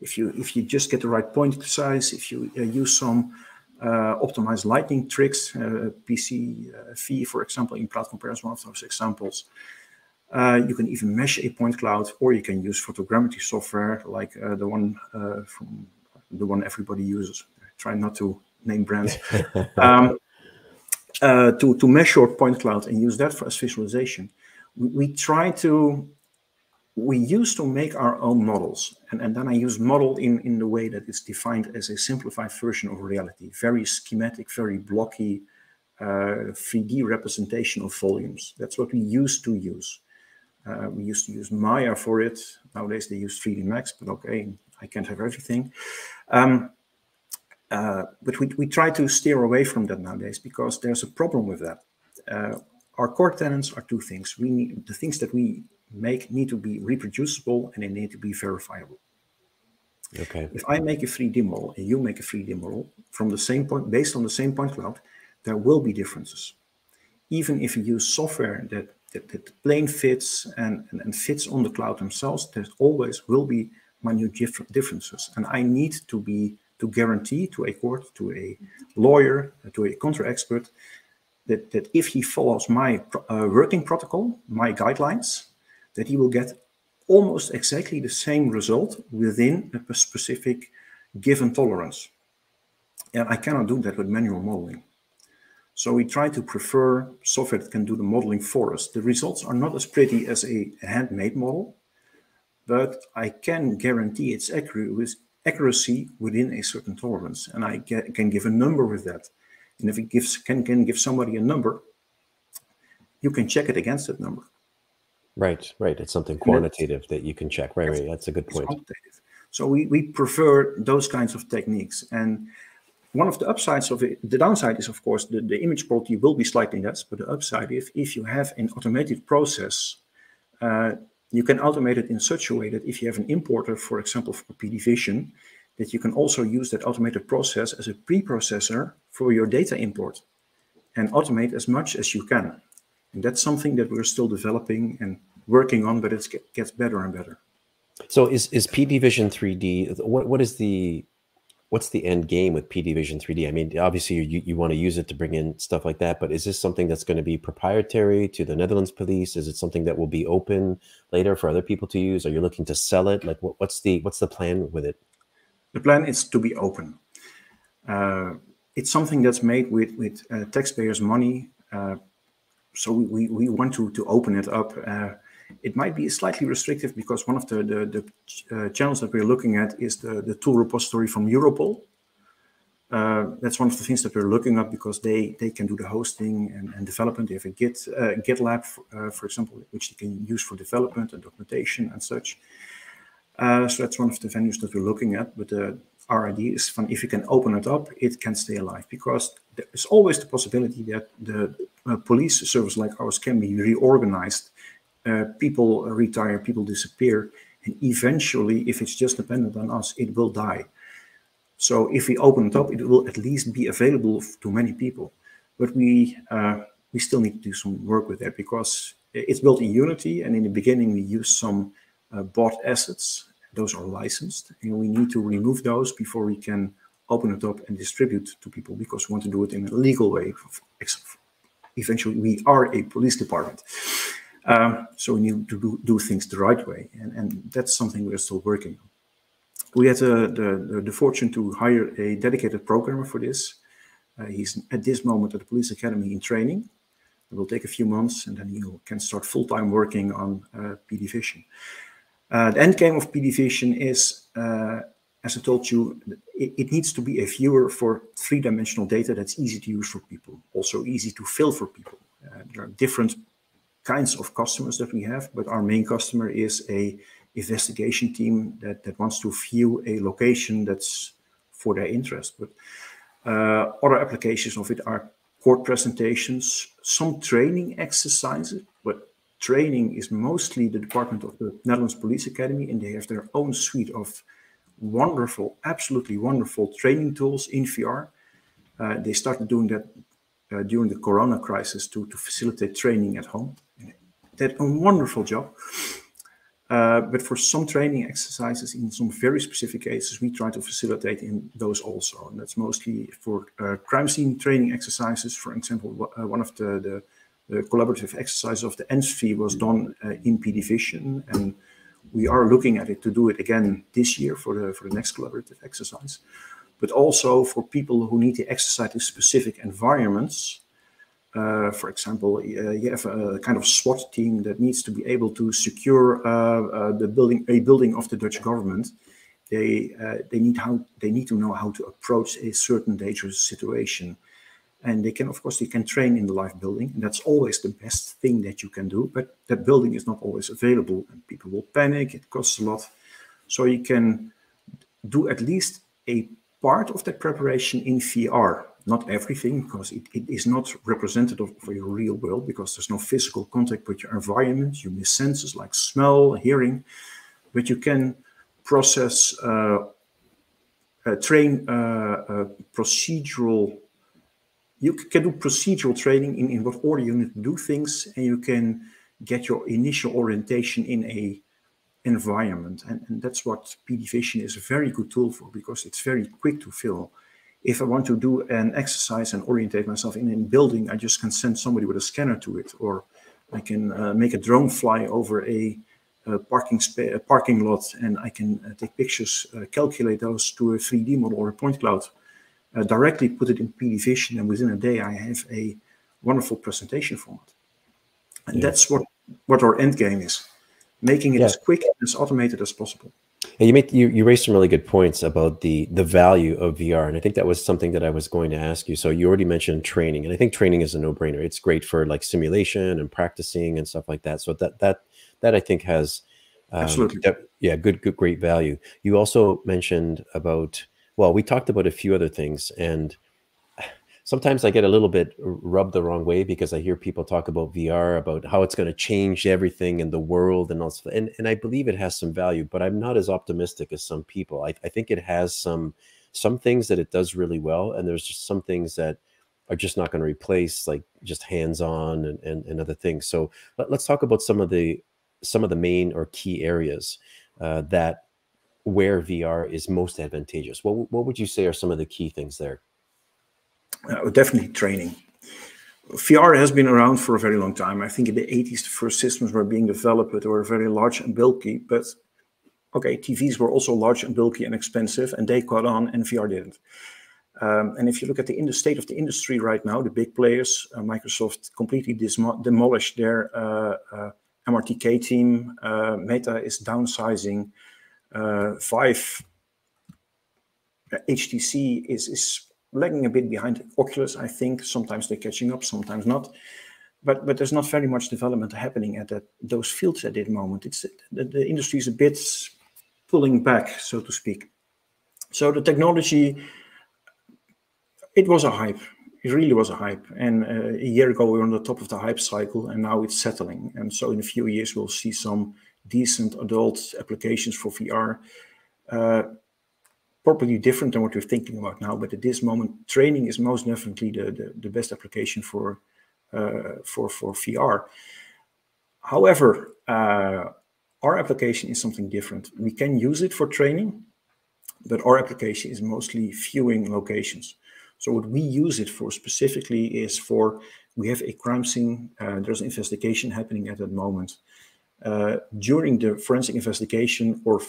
If you just get the right point size, if you use some optimize lighting tricks, PC-V, for example, in cloud compare is one of those examples. You can even mesh a point cloud, or you can use photogrammetry software like the one everybody uses. I try not to name brands. to measure point cloud and use that for as visualization. We used to make our own models, and then I use model in the way that it's defined as a simplified version of reality, very schematic, very blocky 3D representation of volumes. That's what we used to use. We used to use Maya for it. Nowadays they use 3D Max, but okay, I can't have everything. But we try to steer away from that nowadays because there's a problem with that. Our core tenets are two things. The things that we make need to be reproducible and they need to be verifiable. Okay. If I make a 3D model and you make a 3D model from the same point, based on the same point cloud, there will be differences. Even if you use software that plane fits and fits on the cloud themselves, there always will be minute differences. And I need to guarantee to a court, to a lawyer, to a contra expert that if he follows my working protocol, my guidelines, that he will get almost exactly the same result within a specific given tolerance. And I cannot do that with manual modeling. So we try to prefer software that can do the modeling for us. The results are not as pretty as a handmade model, but I can guarantee its accuracy within a certain tolerance. And I can give a number with that. And if it can give somebody a number, you can check it against that number. Right. It's something quantitative that you can check. Right. That's a good point. So we prefer those kinds of techniques. And one of the upsides of it, the downside is, of course, the image quality will be slightly less. But the upside, if you have an automated process, you can automate it in such a way that if you have an importer, for example, for PD Vision, that you can also use that automated process as a preprocessor for your data import and automate as much as you can. And that's something that we're still developing and working on, but it gets better and better. So is PD Vision 3D, what's the end game with PD Vision 3D? I mean, obviously you want to use it to bring in stuff like that, but is this something that's going to be proprietary to the Netherlands police? Is it something that will be open later for other people to use? Are you looking to sell it? Like what's the plan with it? The plan is to be open. It's something that's made with taxpayers' money, so we want to open it up. It might be slightly restrictive because one of the channels that we're looking at is the tool repository from Europol. That's one of the things that we're looking at because they can do the hosting and development. They have a GitLab, for example, which they can use for development and documentation and such. So that's one of the venues that we're looking at. But our idea is if you can open it up, it can stay alive because there's always the possibility that the police service like ours can be reorganized. People retire, people disappear, and eventually, if it's just dependent on us, it will die. So if we open it up, it will at least be available to many people. But we still need to do some work with that because it's built in Unity, and in the beginning we used some bought assets. Those are licensed, and we need to remove those before we can open it up and distribute to people because we want to do it in a legal way. Eventually, we are a police department, so we need to do things the right way, and that's something we're still working on. We had the fortune to hire a dedicated programmer for this. He's at this moment at the police academy in training. It will take a few months, and then you can start full-time working on PD Vision. The end game of PD Vision is, as I told you, it needs to be a viewer for three-dimensional data that's easy to use for people, also easy to fill for people. There are different kinds of customers that we have, but our main customer is a investigation team that wants to view a location that's for their interest. But other applications of it are court presentations, some training exercises, but training is mostly the department of the Netherlands Police Academy, and they have their own suite of wonderful, absolutely wonderful training tools in VR. They started doing that during the Corona crisis to facilitate training at home. They did a wonderful job. But for some training exercises in some very specific cases, we try to facilitate in those also. And that's mostly for crime scene training exercises. For example, one of the collaborative exercises of the ENSV was done in PD Vision, and we are looking at it to do it again this year for the next collaborative exercise, but also for people who need to exercise in specific environments. for example, you have a kind of SWAT team that needs to be able to secure a building of the Dutch government. They need to know how to approach a certain dangerous situation, and of course they can train in the live building, and that's always the best thing that you can do. But that building is not always available, and people will panic. It costs a lot, so you can do at least a part of that preparation in VR. Not everything, because it is not representative for your real world, because there's no physical contact with your environment. You miss senses like smell, hearing, but you can process, procedural. You can do procedural training in what order you need to do things, and you can get your initial orientation in a environment. And that's what PD Vision is a very good tool for, because it's very quick to fill. If I want to do an exercise and orientate myself in a building, I just can send somebody with a scanner to it, or I can make a drone fly over a parking lot, and I can take pictures, calculate those to a 3D model or a point cloud, directly put it in PD Vision, and within a day I have a wonderful presentation format. And that's what our end game is, making it as quick and as automated as possible. And you raised some really good points about the value of VR, and I think that was something that I was going to ask you. So you already mentioned training, and I think training is a no-brainer. It's great for like simulation and practicing and stuff like that. So that I think has great value. You also mentioned about, well, we talked about a few other things, and sometimes I get a little bit rubbed the wrong way because I hear people talk about VR, about how it's going to change everything in the world and all stuff. And I believe it has some value, but I'm not as optimistic as some people. I think it has some things that it does really well, and there's just some things that are just not going to replace, like just hands-on and other things. So let's talk about some of the main or key areas where VR is most advantageous. What would you say are some of the key things there? Definitely training. VR has been around for a very long time. I think in the 80s, the first systems were being developed that were very large and bulky, but okay, TVs were also large and bulky and expensive, and they caught on, and VR didn't. And if you look at the state of the industry right now, the big players, Microsoft completely demolished their MRTK team. Meta is downsizing. Vive, HTC is lagging a bit behind. Oculus, I think, sometimes they're catching up, sometimes not. But there's not very much development happening at those fields at this moment. It's the industry is a bit pulling back, so to speak. So the technology, it was a hype. It really was a hype. And a year ago, we were on the top of the hype cycle, and now it's settling. And so in a few years, we'll see some decent adult applications for VR, probably different than what we're thinking about now. But at this moment, training is most definitely the best application for VR. However, our application is something different. We can use it for training, but our application is mostly viewing locations. So what we use it for specifically is we have a crime scene, there's an investigation happening at that moment. During the forensic investigation, or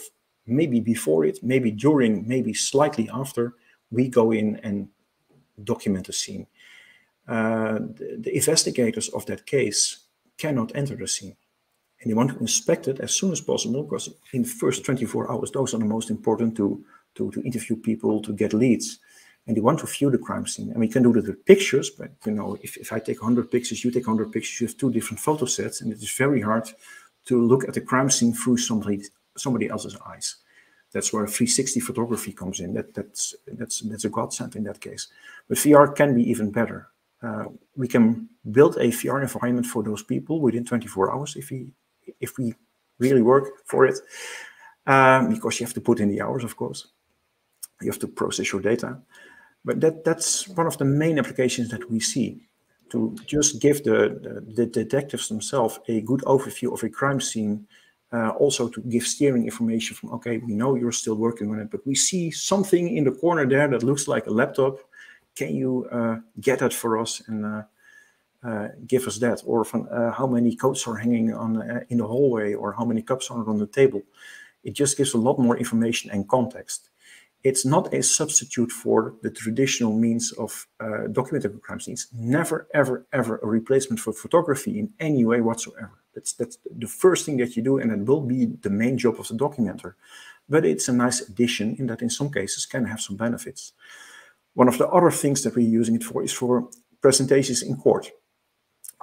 maybe before it, maybe during, maybe slightly after, we go in and document the scene. The investigators of that case cannot enter the scene, and they want to inspect it as soon as possible, because in the first 24 hours, those are the most important to interview people, to get leads. And they want to view the crime scene. And we can do that with pictures, but you know, if I take 100 pictures, you take 100 pictures, you have two different photo sets, and it is very hard to look at the crime scene through somebody else's eyes. That's where 360 photography comes in. That's a godsend in that case. But VR can be even better. We can build a VR environment for those people within 24 hours if we really work for it, because you have to put in the hours, of course. You have to process your data. But that's one of the main applications that we see, to just give the detectives themselves a good overview of a crime scene, also to give steering information from, okay, we know you're still working on it, but we see something in the corner there that looks like a laptop. Can you get that for us and give us that? Or from, how many coats are hanging on in the hallway, or how many cups are on the table? It just gives a lot more information and context. It's not a substitute for the traditional means of documenting crime scenes. Never, ever, ever a replacement for photography in any way whatsoever. That's the first thing that you do, and it will be the main job of the documenter. But it's a nice addition in that in some cases can have some benefits. One of the other things that we're using it for is for presentations in court.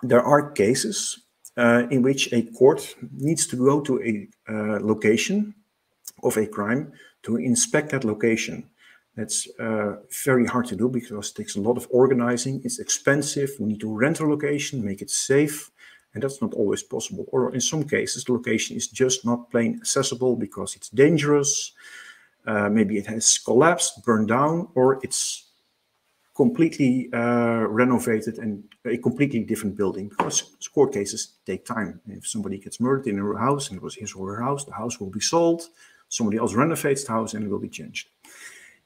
There are cases in which a court needs to go to a location of a crime to inspect that location. That's very hard to do because it takes a lot of organizing. It's expensive. We need to rent a location, make it safe. And that's not always possible. Or in some cases, the location is just not plain accessible because it's dangerous. Maybe it has collapsed, burned down, or it's completely renovated and a completely different building, because court cases take time. If somebody gets murdered in a house and it was his or her house, the house will be sold. Somebody else renovates the house and it will be changed.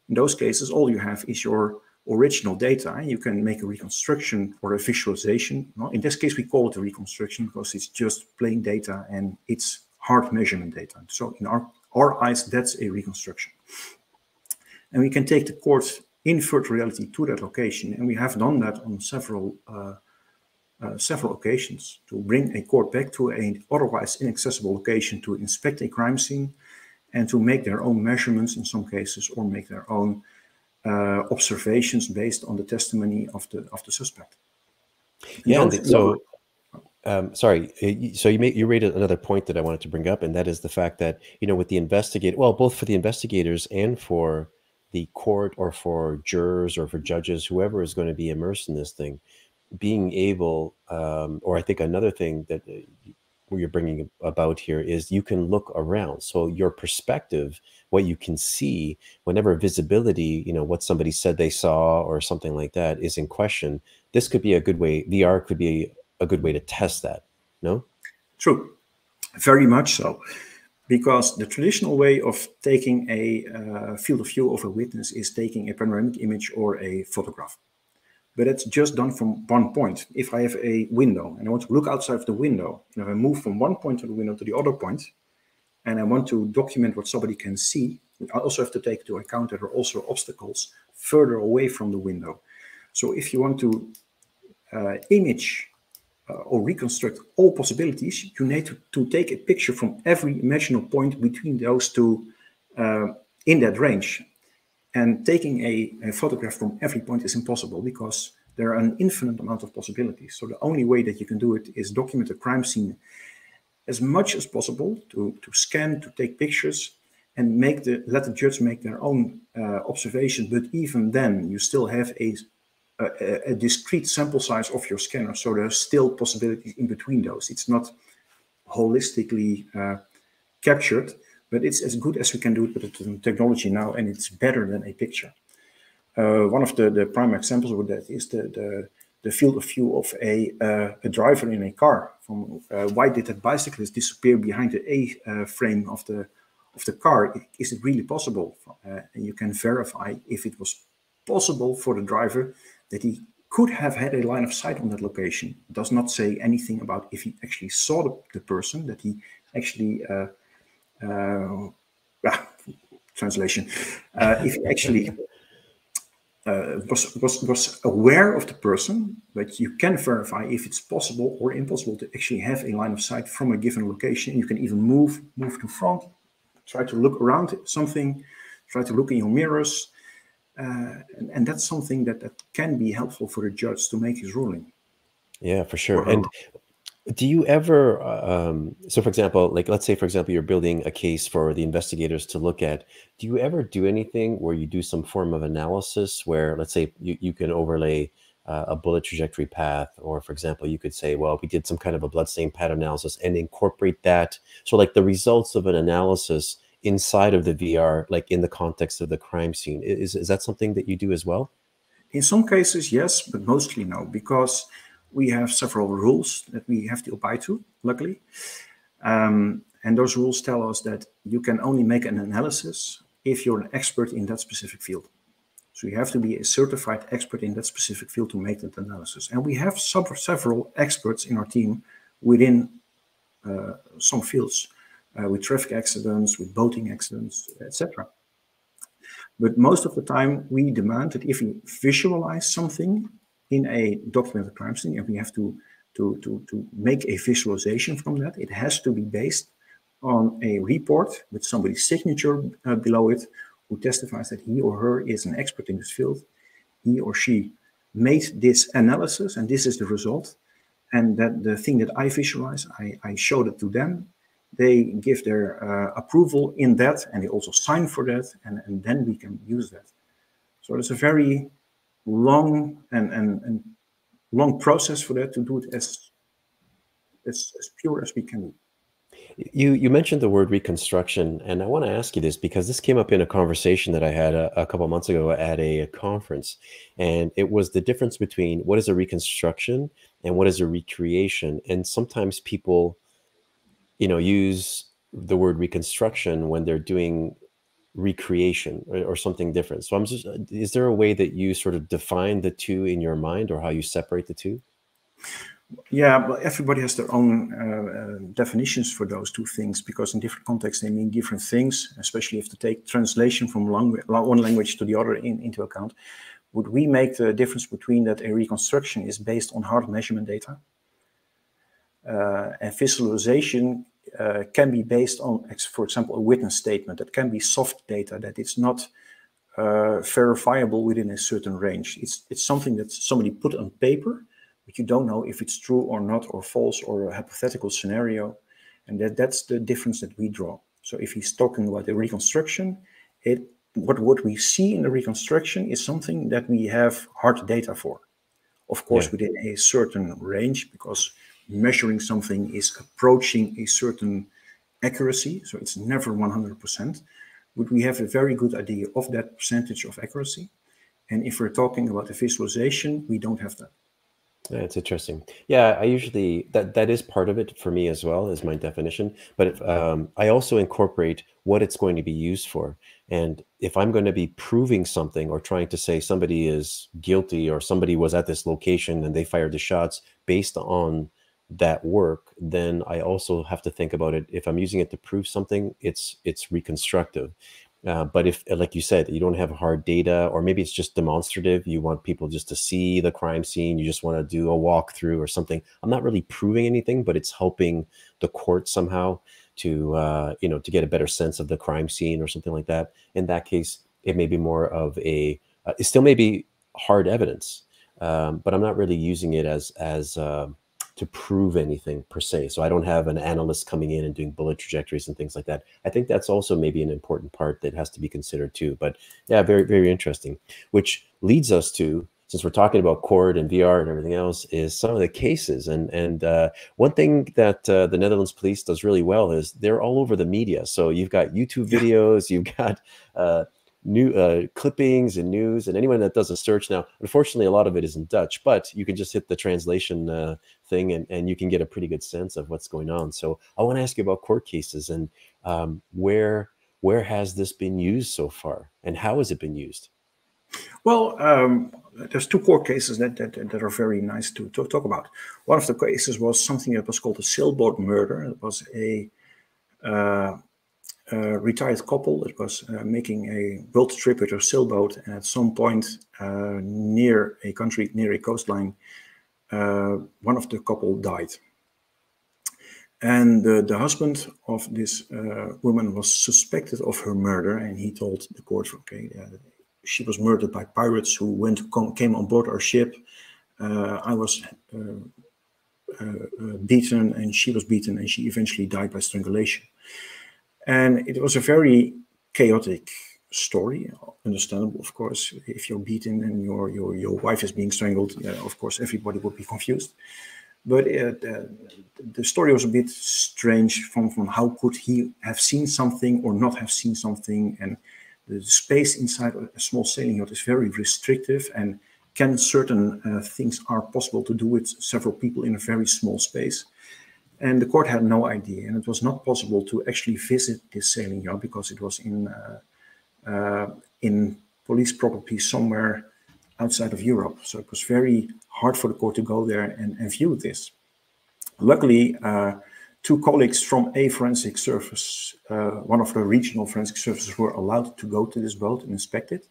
In those cases, all you have is your original data, and you can make a reconstruction or a visualization. In this case, we call it a reconstruction because it's just plain data and it's hard measurement data. So in our eyes, that's a reconstruction. And we can take the court's inferred reality to that location. And we have done that on several occasions to bring a court back to an otherwise inaccessible location to inspect a crime scene and to make their own measurements in some cases, or make their own observations based on the testimony of the suspect. And yeah, so you made another point that I wanted to bring up, and that is the fact that, you know, with the investigator, well, both for the investigators and for the court or for jurors or for judges, whoever is going to be immersed in this thing, being able, or I think another thing that you're bringing about here is you can look around. So your perspective, what you can see, whenever visibility, you know, what somebody said they saw or something like that is in question, this could be a good way, VR could be a good way to test that, no? True, very much so. Because the traditional way of taking a field of view of a witness is taking a panoramic image or a photograph. But it's just done from one point. If I have a window and I want to look outside of the window, and if I move from one point of the window to the other point, and I want to document what somebody can see, I also have to take into account that there are also obstacles further away from the window. So if you want to image or reconstruct all possibilities, you need to take a picture from every imaginable point between those two in that range. And taking a photograph from every point is impossible because there are an infinite amount of possibilities. So the only way that you can do it is document a crime scene as much as possible, to scan, to take pictures, and let the judge make their own observations. But even then, you still have a discrete sample size of your scanner, so there's still possibilities in between those. It's not holistically captured, but it's as good as we can do it with the technology now, and it's better than a picture. One of the prime examples with that is the field of view of a driver in a car. From why did that bicyclist disappear behind the A-frame of the car? Is it really possible? And you can verify if it was possible for the driver that he could have had a line of sight on that location. It does not say anything about if he actually saw the person, that he actually, if he actually was aware of the person, but you can verify if it's possible or impossible to actually have a line of sight from a given location. You can even move to front, try to look around something, try to look in your mirrors. And that's something that can be helpful for the judge to make his ruling. Yeah, for sure. And do you ever, so for example, like let's say, for example, you're building a case for the investigators to look at, do you ever do anything where you do some form of analysis where, let's say, you can overlay a bullet trajectory path, or for example, you could say, well, we did some kind of a bloodstain pattern analysis and incorporate that. So like the results of an analysis inside of the VR, like in the context of the crime scene. Is that something that you do as well? In some cases, yes, but mostly no, because we have several rules that we have to abide to, luckily. And those rules tell us that you can only make an analysis if you're an expert in that specific field. So you have to be a certified expert in that specific field to make that analysis. And we have several experts in our team within some fields. With traffic accidents, with boating accidents, etc. But most of the time we demand that if you visualize something in a documented crime scene, and we have to make a visualization from that, it has to be based on a report with somebody's signature below it, who testifies that he or her is an expert in this field. He or she made this analysis, and this is the result. And that the thing that I visualize, I showed it to them. They give their approval in that, and they also sign for that, and then we can use that. So it's a very long and long process for that, to do it as pure as we can do. You mentioned the word reconstruction, and I want to ask you this because this came up in a conversation that I had a couple months ago at a conference, and it was the difference between what is a reconstruction and what is a recreation. And sometimes people, you know, use the word reconstruction when they're doing recreation or something different. So I'm just, is there a way that you sort of define the two in your mind, or how you separate the two? Yeah, well, everybody has their own definitions for those two things, because in different contexts they mean different things, especially if to take translation from one language to the other into account. Would we make the difference between that a reconstruction is based on hard measurement data, and visualization can be based on, for example, a witness statement that can be soft data, that it's not verifiable within a certain range. It's something that somebody put on paper, but you don't know if it's true or not, or false, or a hypothetical scenario. And that's the difference that we draw. So if he's talking about a reconstruction, what we see in the reconstruction is something that we have hard data for. Of course, yeah, within a certain range, because measuring something is approaching a certain accuracy. So it's never 100%, but we have a very good idea of that percentage of accuracy. And if we're talking about a visualization, we don't have that. That's interesting. Yeah, I usually, that is part of it for me as well, is my definition. But if, I also incorporate what it's going to be used for. And if I'm going to be proving something or trying to say somebody is guilty or somebody was at this location and they fired the shots based on that work, then I also have to think about it. If I'm using it to prove something, it's reconstructive. But if, like you said, you don't have hard data, or maybe it's just demonstrative, you want people just to see the crime scene, you just want to do a walkthrough or something, I'm not really proving anything, but it's helping the court somehow to, you know, to get a better sense of the crime scene or something like that. In that case, it may be more of a, it still may be hard evidence, but I'm not really using it as to prove anything per se. So I don't have an analyst coming in and doing bullet trajectories and things like that. I think that's also maybe an important part that has to be considered too. But yeah, very, very interesting. Which leads us to, since we're talking about CORD and VR and everything else, is some of the cases. And one thing that the Netherlands police does really well is they're all over the media. So you've got YouTube videos, you've got new clippings and news, and anyone that does a search now, unfortunately, a lot of it is in Dutch, but you can just hit the translation thing and you can get a pretty good sense of what's going on. So I want to ask you about court cases and where has this been used so far, and how has it been used? Well, there's two court cases that are very nice to talk about. One of the cases was something that was called a sailboat murder. It was a retired couple that was making a world trip with her sailboat, and at some point near a country, near a coastline, one of the couple died. And the husband of this woman was suspected of her murder, and he told the court, okay, she was murdered by pirates who came on board our ship. I was beaten, and she was beaten, and she eventually died by strangulation. And it was a very chaotic story, understandable, of course. If you're beaten and your wife is being strangled, of course, everybody would be confused. But the story was a bit strange from how could he have seen something or not have seen something. And the space inside a small sailing yacht is very restrictive, and can certain things are possible to do with several people in a very small space. And the court had no idea, and it was not possible to actually visit this sailing yacht because it was in police property somewhere outside of Europe. So it was very hard for the court to go there and view this. Luckily, two colleagues from a forensic service, one of the regional forensic services, were allowed to go to this boat and inspect it.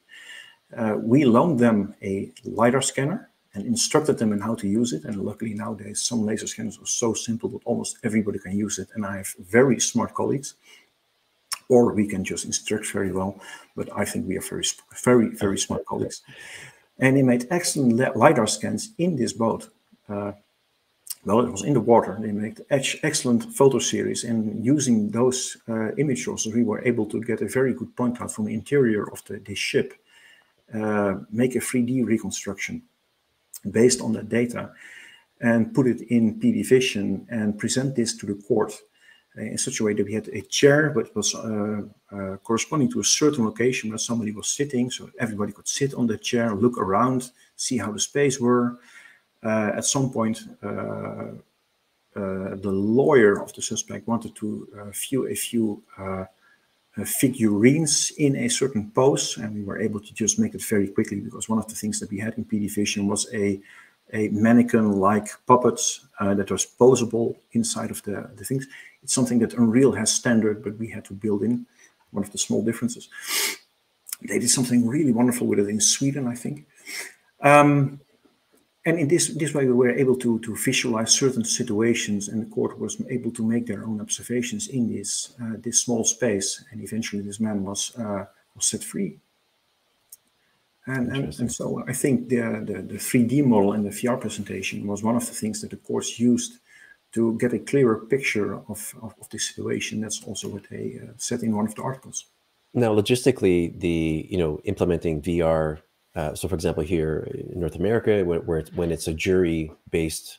We loaned them a LiDAR scanner and instructed them in how to use it. And luckily nowadays, some laser scanners are so simple that almost everybody can use it. And I have very smart colleagues, or we can just instruct very well. But I think we have very smart colleagues. And they made excellent LiDAR scans in this boat. Well, it was in the water. They made excellent photo series, and using those image sources, we were able to get a very good point cloud from the interior of the ship, make a 3D reconstruction based on that data, and put it in PD Vision and present this to the court in such a way that we had a chair, but it was corresponding to a certain location where somebody was sitting, so everybody could sit on the chair, look around, see how the space were. At some point, the lawyer of the suspect wanted to view a few figurines in a certain pose, and we were able to just make it very quickly, because one of the things that we had in PD Vision was a mannequin-like puppet that was posable inside of the things. It's something that Unreal has standard, but we had to build in, one of the small differences. They did something really wonderful with it in Sweden, I think. And in this way, we were able to visualize certain situations, and the court was able to make their own observations in this small space. And eventually, this man was set free. And so I think the 3D model and the VR presentation was one of the things that the courts used to get a clearer picture of this situation. That's also what they said in one of the articles. Now, logistically, implementing VR. So, for example, here in North America, when it's a jury-based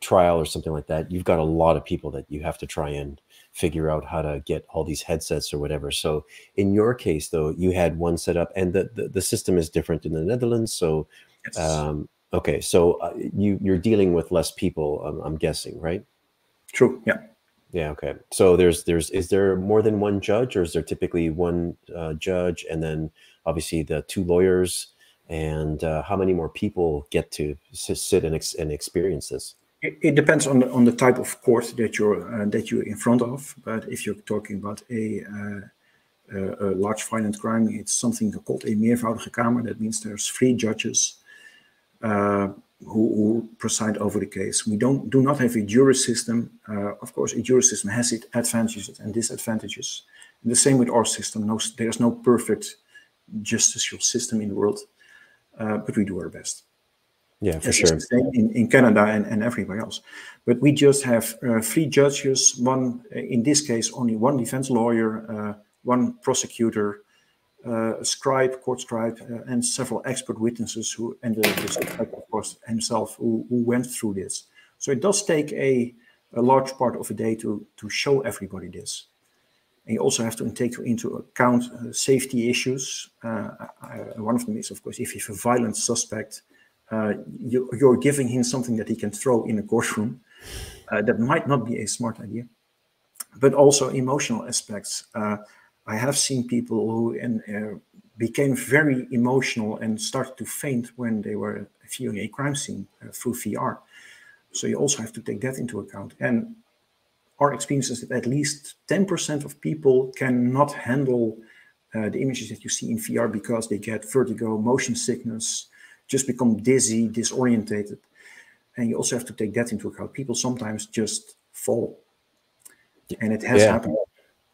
trial or something like that, you've got a lot of people that you have to try and figure out how to get all these headsets or whatever. So in your case, though, you had one set up, and the system is different in the Netherlands. So, yes. Okay, so you're dealing with less people, I'm guessing, right? True, yeah. Yeah, okay. So is there more than one judge, or is there typically one judge and then obviously the two lawyers, and how many more people get to sit and experience this? It depends on the type of court that you're in front of. But if you're talking about a large violent crime, it's something called a meervoudige kamer. That means there's three judges who preside over the case. We do not have a jury system. Of course, a jury system has its advantages and disadvantages. And the same with our system. There's no perfect justicial system in the world, but we do our best. Yeah, for sure. In Canada and everywhere else. But we just have three judges, one, in this case, only one defense lawyer, one prosecutor, a scribe, court scribe, and several expert witnesses who, and the suspect, of course, himself, who went through this. So it does take a large part of a day to show everybody this. And you also have to take into account safety issues. One of them is, of course, if you have a violent suspect, you're giving him something that he can throw in a courtroom. That might not be a smart idea. But also emotional aspects. I have seen people who became very emotional and started to faint when they were viewing a crime scene through VR. So you also have to take that into account. And our experience is that at least 10% of people cannot handle the images that you see in VR because they get vertigo, motion sickness, just become dizzy, disorientated. And you also have to take that into account. People sometimes just fall. And it has happened.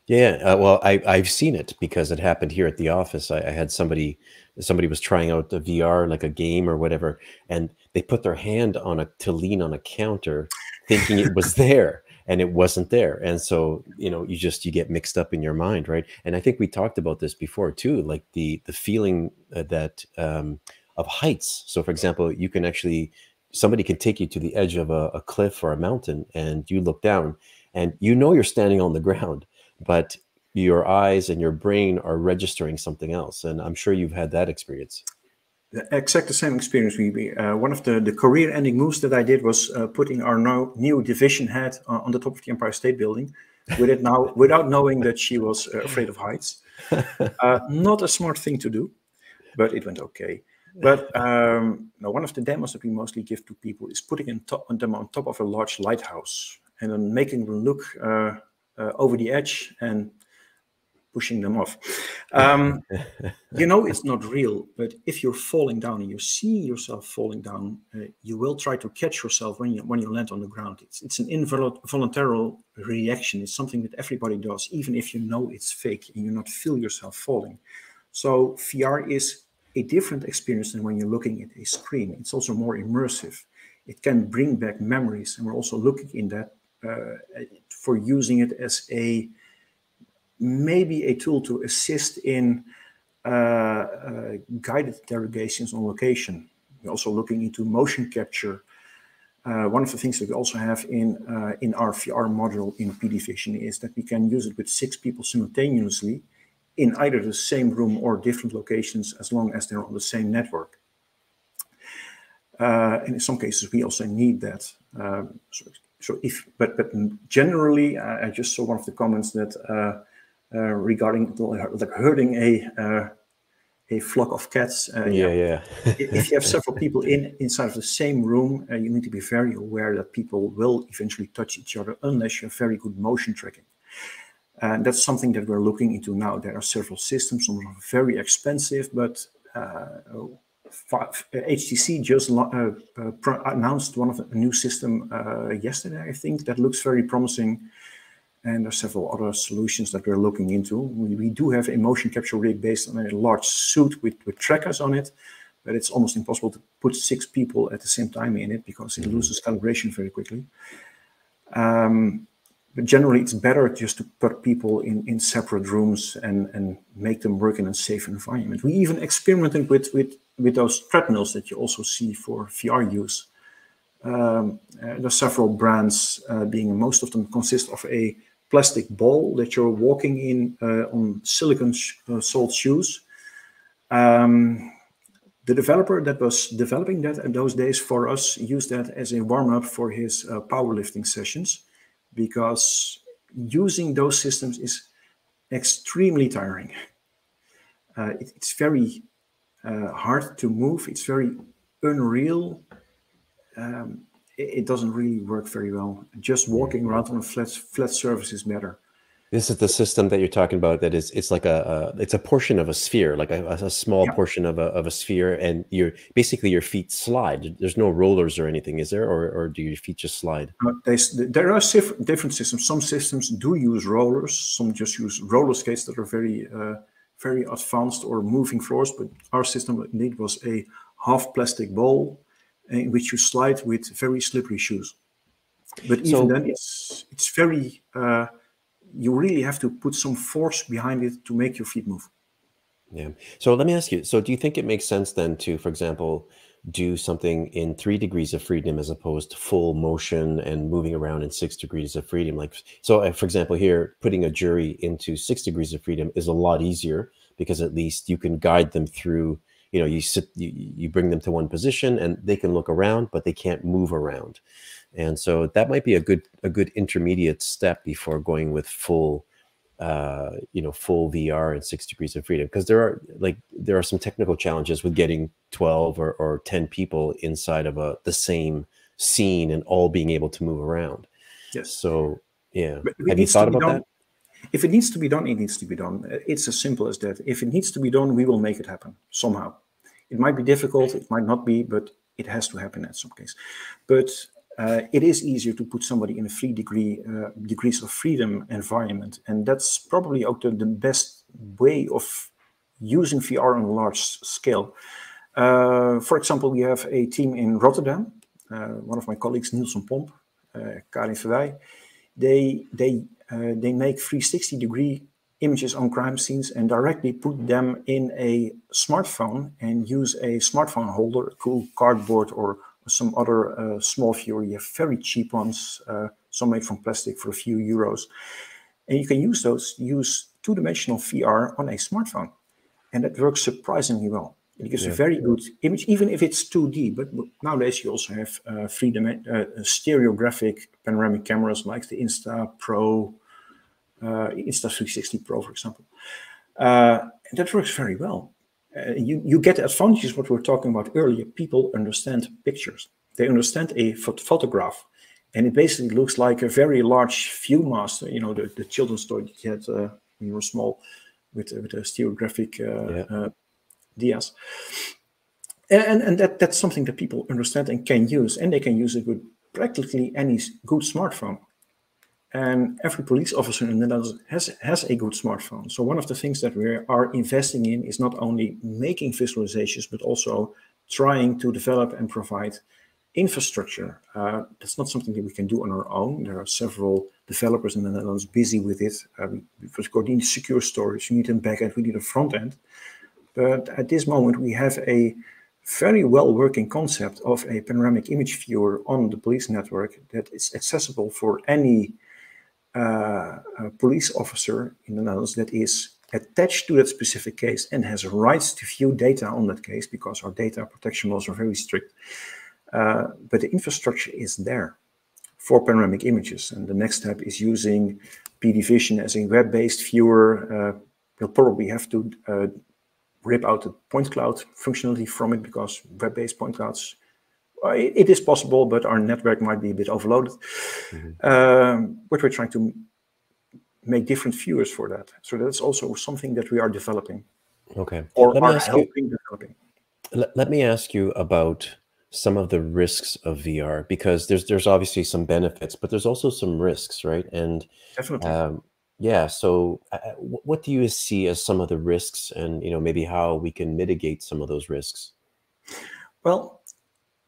Yeah, well, I've seen it because it happened here at the office. I had somebody was trying out the VR, like a game or whatever, and they put their hand to lean on a counter thinking it was there, and it wasn't there. And so, you get mixed up in your mind, right? And I think we talked about this before too, like the feeling that of heights. So for example, you can actually, somebody can take you to the edge of a cliff or a mountain, and you look down and you're standing on the ground, but your eyes and your brain are registering something else. And I'm sure you've had that experience. The same experience. One of the career-ending moves that I did was putting our new division head on the top of the Empire State Building with it now, without knowing that she was afraid of heights. Not a smart thing to do, but it went okay. But one of the demos that we mostly give to people is putting them on top of a large lighthouse. and then making them look over the edge and pushing them off. You know, it's not real, but if you're falling down and you see yourself falling down, you will try to catch yourself when you land on the ground. It's an involuntary reaction. It's something that everybody does, even if you know it's fake and you not feel yourself falling. So VR is a different experience than when you're looking at a screen. It's also more immersive. It can bring back memories, and we're also looking in that for using it as a maybe a tool to assist in guided interrogations on location. We're also looking into motion capture. One of the things that we also have in our VR module in PD Vision is that we can use it with 6 people simultaneously in either the same room or different locations, as long as they're on the same network. And in some cases, we also need that. But generally, I just saw one of the comments that regarding like herding a flock of cats. If you have several people inside of the same room, you need to be very aware that people will eventually touch each other unless you have very good motion tracking. And that's something that we're looking into now. There are several systems, some are very expensive, but HTC just announced a new system yesterday, I think, that looks very promising. And there are several other solutions that we're looking into. We do have a motion capture rig based on a large suit with trackers on it, but it's almost impossible to put 6 people at the same time in it because it loses calibration very quickly. But generally, it's better just to put people in separate rooms and make them work in a safe environment. We even experimented with those treadmills that you also see for VR use. There's several brands most of them consist of a plastic ball that you're walking in on silicon soled shoes. The developer that was developing that in those days for us used that as a warm-up for his powerlifting sessions, because using those systems is extremely tiring. It's very hard to move. It's very unreal. It doesn't really work very well. Just walking around on a flat surface is better. This is the system that you're talking about. That is, it's like it's a portion of a sphere, like a small portion of a sphere, and your feet slide. There's no rollers or anything, is there, or do your feet just slide? There are different systems. Some systems do use rollers. Some just use roller skates that are very, very advanced, or moving floors. But our system indeed was a half plastic ball in which you slide with very slippery shoes. But even then, it's very. You really have to put some force behind it to make your feet move. Yeah. So let me ask you, so do you think it makes sense then to, for example, do something in 3 degrees of freedom as opposed to full motion and moving around in 6 degrees of freedom? Like, so for example, here, putting a jury into 6 degrees of freedom is a lot easier because at least you can guide them through, you know, you bring them to one position and they can look around, but they can't move around. And so that might be a good intermediate step before going with full, full VR and 6 degrees of freedom, because there are some technical challenges with getting 12 or 10 people inside of the same scene and all being able to move around. Yes. So yeah, have you thought about that? If it needs to be done, it needs to be done. It's as simple as that. If it needs to be done, we will make it happen somehow. It might be difficult, it might not be, but it has to happen in some case. But it is easier to put somebody in a 3 degree degrees of freedom environment, and that's probably also the best way of using VR on a large scale. For example, we have a team in Rotterdam. One of my colleagues, Nielsen Pomp, Karin Verwij, they make 360-degree images on crime scenes and directly put them in a smartphone and use a smartphone holder, cool cardboard or some other small viewer. You have very cheap ones, some made from plastic for a few euros. And you can use those, use two-dimensional VR on a smartphone. And that works surprisingly well. It gives a very good image, even if it's 2D. But nowadays you also have stereographic panoramic cameras like the Insta360 Pro, for example. And that works very well. You get the advantages what we were talking about earlier. People understand pictures. They understand a photograph. And it basically looks like a very large ViewMaster, you know, the children's toy that you had when you were small with a stereographic dias. And that's something that people understand and can use, and they can use it with practically any good smartphone. And every police officer in the Netherlands has a good smartphone. So one of the things that we are investing in is not only making visualizations, but also trying to develop and provide infrastructure. That's not something that we can do on our own. There are several developers in the Netherlands busy with it. Because we need secure storage, we need a backend, we need a front end. But at this moment, we have a very well working concept of a panoramic image viewer on the police network that is accessible for any police officer in the Netherlands that is attached to that specific case and has rights to view data on that case, because our data protection laws are very strict. But the infrastructure is there for panoramic images. And the next step is using PD Vision as a web-based viewer. We'll probably have to rip out the point cloud functionality from it, because web-based point clouds, it is possible, but our network might be a bit overloaded. Mm-hmm. But we're trying to make different viewers for that. So that's also something that we are developing. Okay. Or are helping developing. Let me ask you about some of the risks of VR, because there's obviously some benefits, but there's also some risks, right? And definitely. Yeah. So what do you see as some of the risks, and, you know, maybe how we can mitigate some of those risks? Well,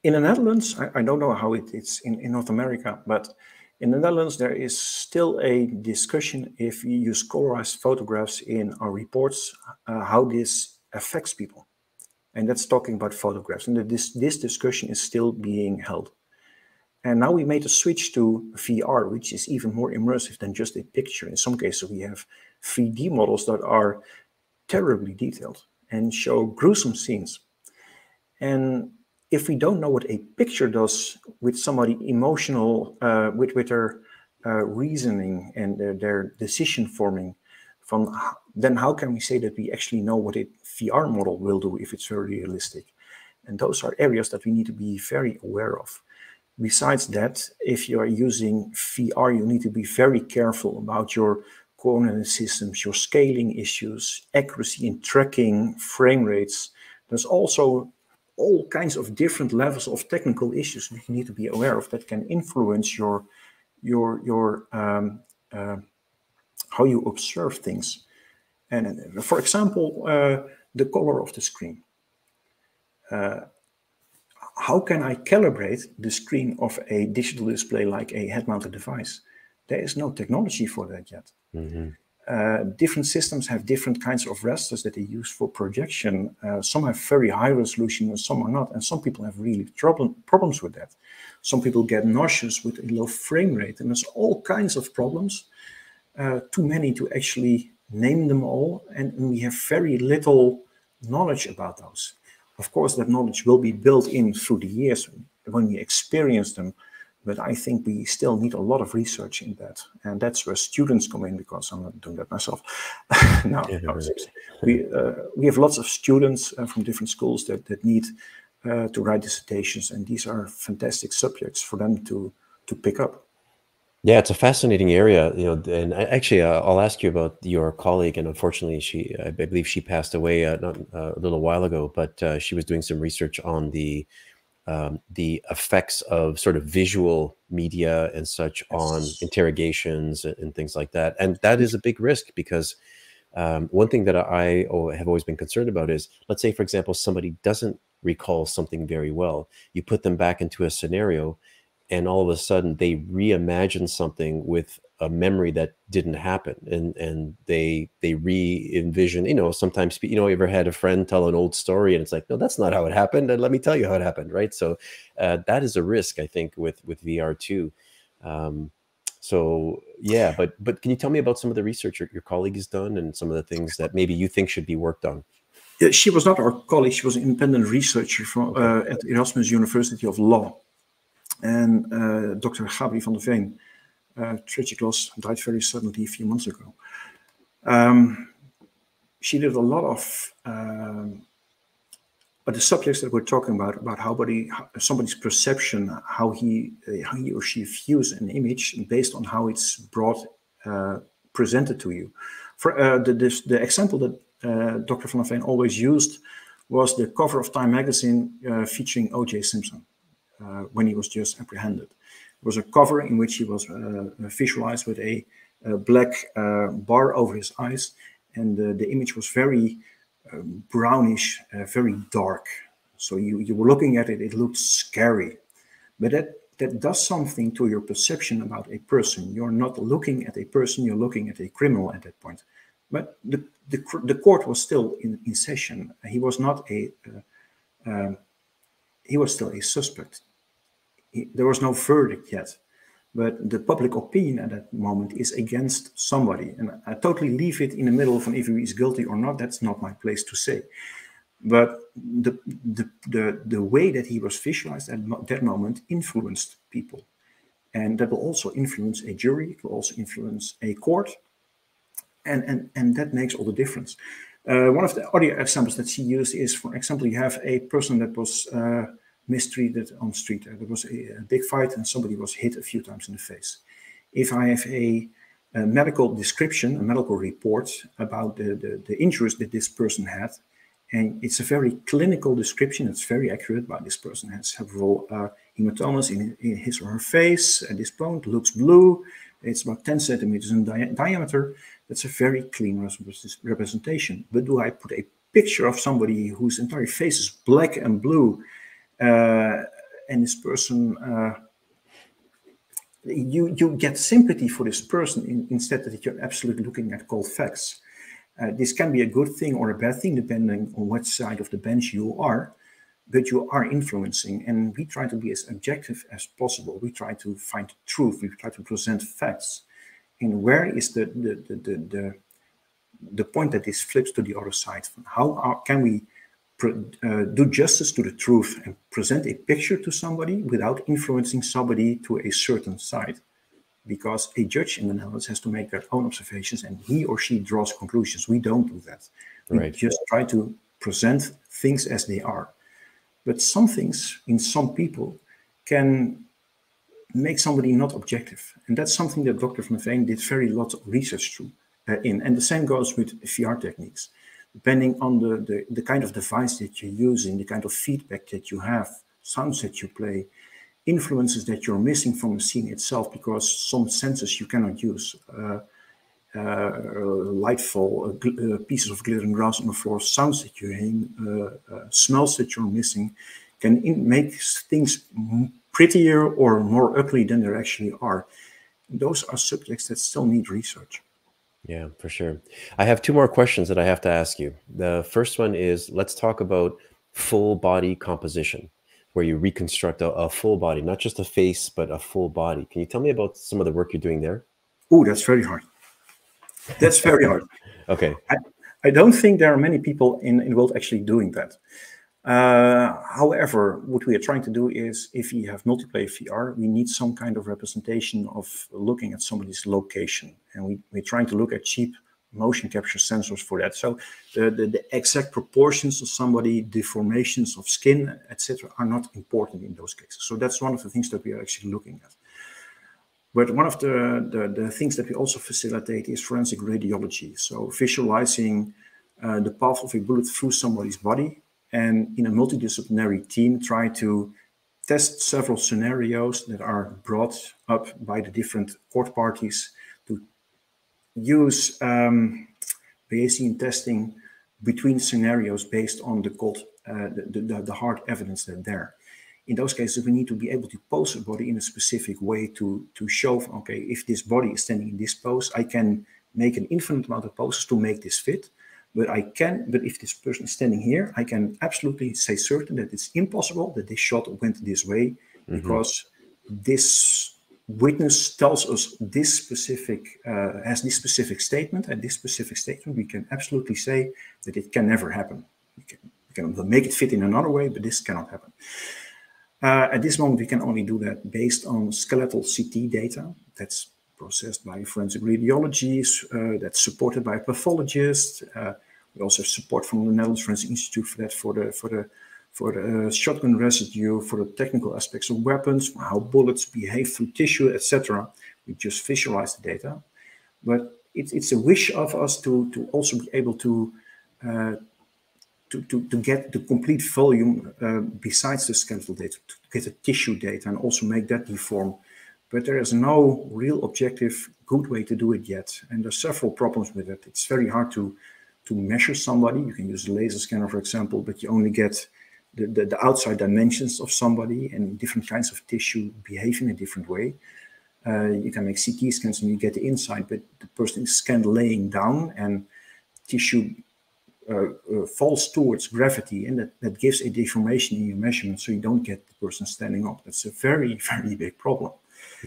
in the Netherlands, I don't know how it's in North America, but in the Netherlands, there is still a discussion if you use colorized photographs in our reports, how this affects people. And that's talking about photographs. And this discussion is still being held. And now we made a switch to VR, which is even more immersive than just a picture. In some cases, we have 3D models that are terribly detailed and show gruesome scenes. And if we don't know what a picture does with somebody emotional, with their reasoning and their decision forming, then how can we say that we actually know what a VR model will do if it's very realistic? And those are areas that we need to be very aware of. Besides that, if you are using VR, you need to be very careful about your coordinate systems, your scaling issues, accuracy in tracking, frame rates. There's also all kinds of different levels of technical issues that you need to be aware of that can influence your how you observe things. And for example, the color of the screen. How can I calibrate the screen of a digital display like a head-mounted device? There is no technology for that yet. Mm-hmm. Different systems have different kinds of rasters that they use for projection. Some have very high resolution and some are not. And some people have really problems with that. Some people get nauseous with a low frame rate. And there's all kinds of problems, too many to actually name them all. And we have very little knowledge about those. Of course, that knowledge will be built in through the years when we experience them. But I think we still need a lot of research in that. And that's where students come in, because I'm not doing that myself. No, yeah, no, right. We have lots of students from different schools that need to write dissertations. And these are fantastic subjects for them to pick up. Yeah, it's a fascinating area, you know. And actually, I'll ask you about your colleague. And unfortunately, I believe she passed away a little while ago. But she was doing some research on the effects of sort of visual media and such on interrogations and things like that. And that is a big risk, because one thing that I have always been concerned about is, let's say, for example, somebody doesn't recall something very well. You put them back into a scenario, and all of a sudden they reimagine something with a memory that didn't happen, and they re-envision, you know. Sometimes, you know, you ever had a friend tell an old story and it's like, no, that's not how it happened, and let me tell you how it happened, right? So that is a risk, I think, with VR too. So yeah, but can you tell me about some of the research your colleague has done and some of the things that maybe you think should be worked on? She was not our colleague. She was an independent researcher from at Erasmus University of Law. And Dr. Gabri van der Veen, tragic loss, died very suddenly a few months ago. She did a lot of But the subjects that we're talking about somebody's perception, how he or she views an image based on how it's brought presented to you. For the example that Dr. van der Veen always used was the cover of Time magazine featuring O.J. Simpson when he was just apprehended. It was a cover in which he was visualized with a black bar over his eyes, and the image was very brownish, very dark. So you were looking at it, it looked scary. But that does something to your perception about a person. You're not looking at a person, you're looking at a criminal at that point. But the court was still in session. He was not a he was still a suspect. There was no verdict yet, but the public opinion at that moment is against somebody, and I totally leave it in the middle of if he is guilty or not. That's not my place to say. But the way that he was visualized at that moment influenced people, and that will also influence a jury. It will also influence a court. And that makes all the difference. One of the other examples that she used is, for example, you have a person that was mistreated on the street. There was a big fight and somebody was hit a few times in the face. If I have a medical description, a medical report about the injuries that this person had, and it's a very clinical description, it's very accurate, but this person has several hematomas in his or her face, and this bone looks blue, it's about 10 centimeters in diameter. That's a very clean representation. But do I put a picture of somebody whose entire face is black and blue, and this person, you get sympathy for this person instead that you're absolutely looking at cold facts. This can be a good thing or a bad thing, depending on what side of the bench you are, but you are influencing. And we try to be as objective as possible. We try to find truth. We try to present facts. And where is the point that this flips to the other side? How can we do justice to the truth and present a picture to somebody without influencing somebody to a certain side? Because a judge in the Netherlands has to make their own observations, and he or she draws conclusions. We don't do that. We just try to present things as they are. But some things in some people can make somebody not objective. And that's something that Dr. van der Veen did very lot of research through, in. And the same goes with VR techniques. Depending on the kind of device that you're using, the kind of feedback that you have, sounds that you play, influences that you're missing from the scene itself, because some sensors you cannot use. Lightfall, pieces of glittering grass on the floor, sounds that you're hearing, smells that you're missing, can make things prettier or more ugly than they actually are. Those are subjects that still need research. Yeah, for sure. I have two more questions that I have to ask you. The first one is, let's talk about full body composition, where you reconstruct a full body, not just a face, but a full body. Can you tell me about some of the work you're doing there? Oh, that's very hard. That's very hard. Okay. I don't think there are many people in the world actually doing that. However, what we are trying to do is, if we have multiplayer VR, we need some kind of representation of looking at somebody's location. And we're trying to look at cheap motion capture sensors for that. So the exact proportions of somebody, deformations of skin, etc., are not important in those cases. So that's one of the things that we are actually looking at. But one of the things that we also facilitate is forensic radiology. So visualizing the path of a bullet through somebody's body, and in a multidisciplinary team try to test several scenarios that are brought up by the different court parties to use Bayesian testing between scenarios based on the hard evidence that's there. In those cases, we need to be able to pose a body in a specific way to show, okay, if this body is standing in this pose, I can make an infinite amount of poses to make this fit. But if this person is standing here, I can absolutely say certain that it's impossible that this shot went this way, because this witness tells us this specific, has this specific statement, and this specific statement, we can absolutely say that it can never happen. We can make it fit in another way, but this cannot happen. At this moment, we can only do that based on skeletal CT data that's processed by forensic radiologists, that's supported by pathologists. We also have support from the Netherlands Forensic Institute for that, for the for the shotgun residue, for the technical aspects of weapons, how bullets behave through tissue, etc. We just visualize the data. But it's a wish of us to also be able to get the complete volume besides the skeletal data, to get the tissue data and also make that deform. But there is no real objective good way to do it yet. And there's several problems with it. It's very hard to measure somebody. You can use a laser scanner, for example, but you only get the outside dimensions of somebody, and different kinds of tissue behave in a different way. You can make CT scans and you get the inside, but the person is scanned laying down and tissue falls towards gravity, and that gives a deformation in your measurement, so you don't get the person standing up. That's a very, very big problem.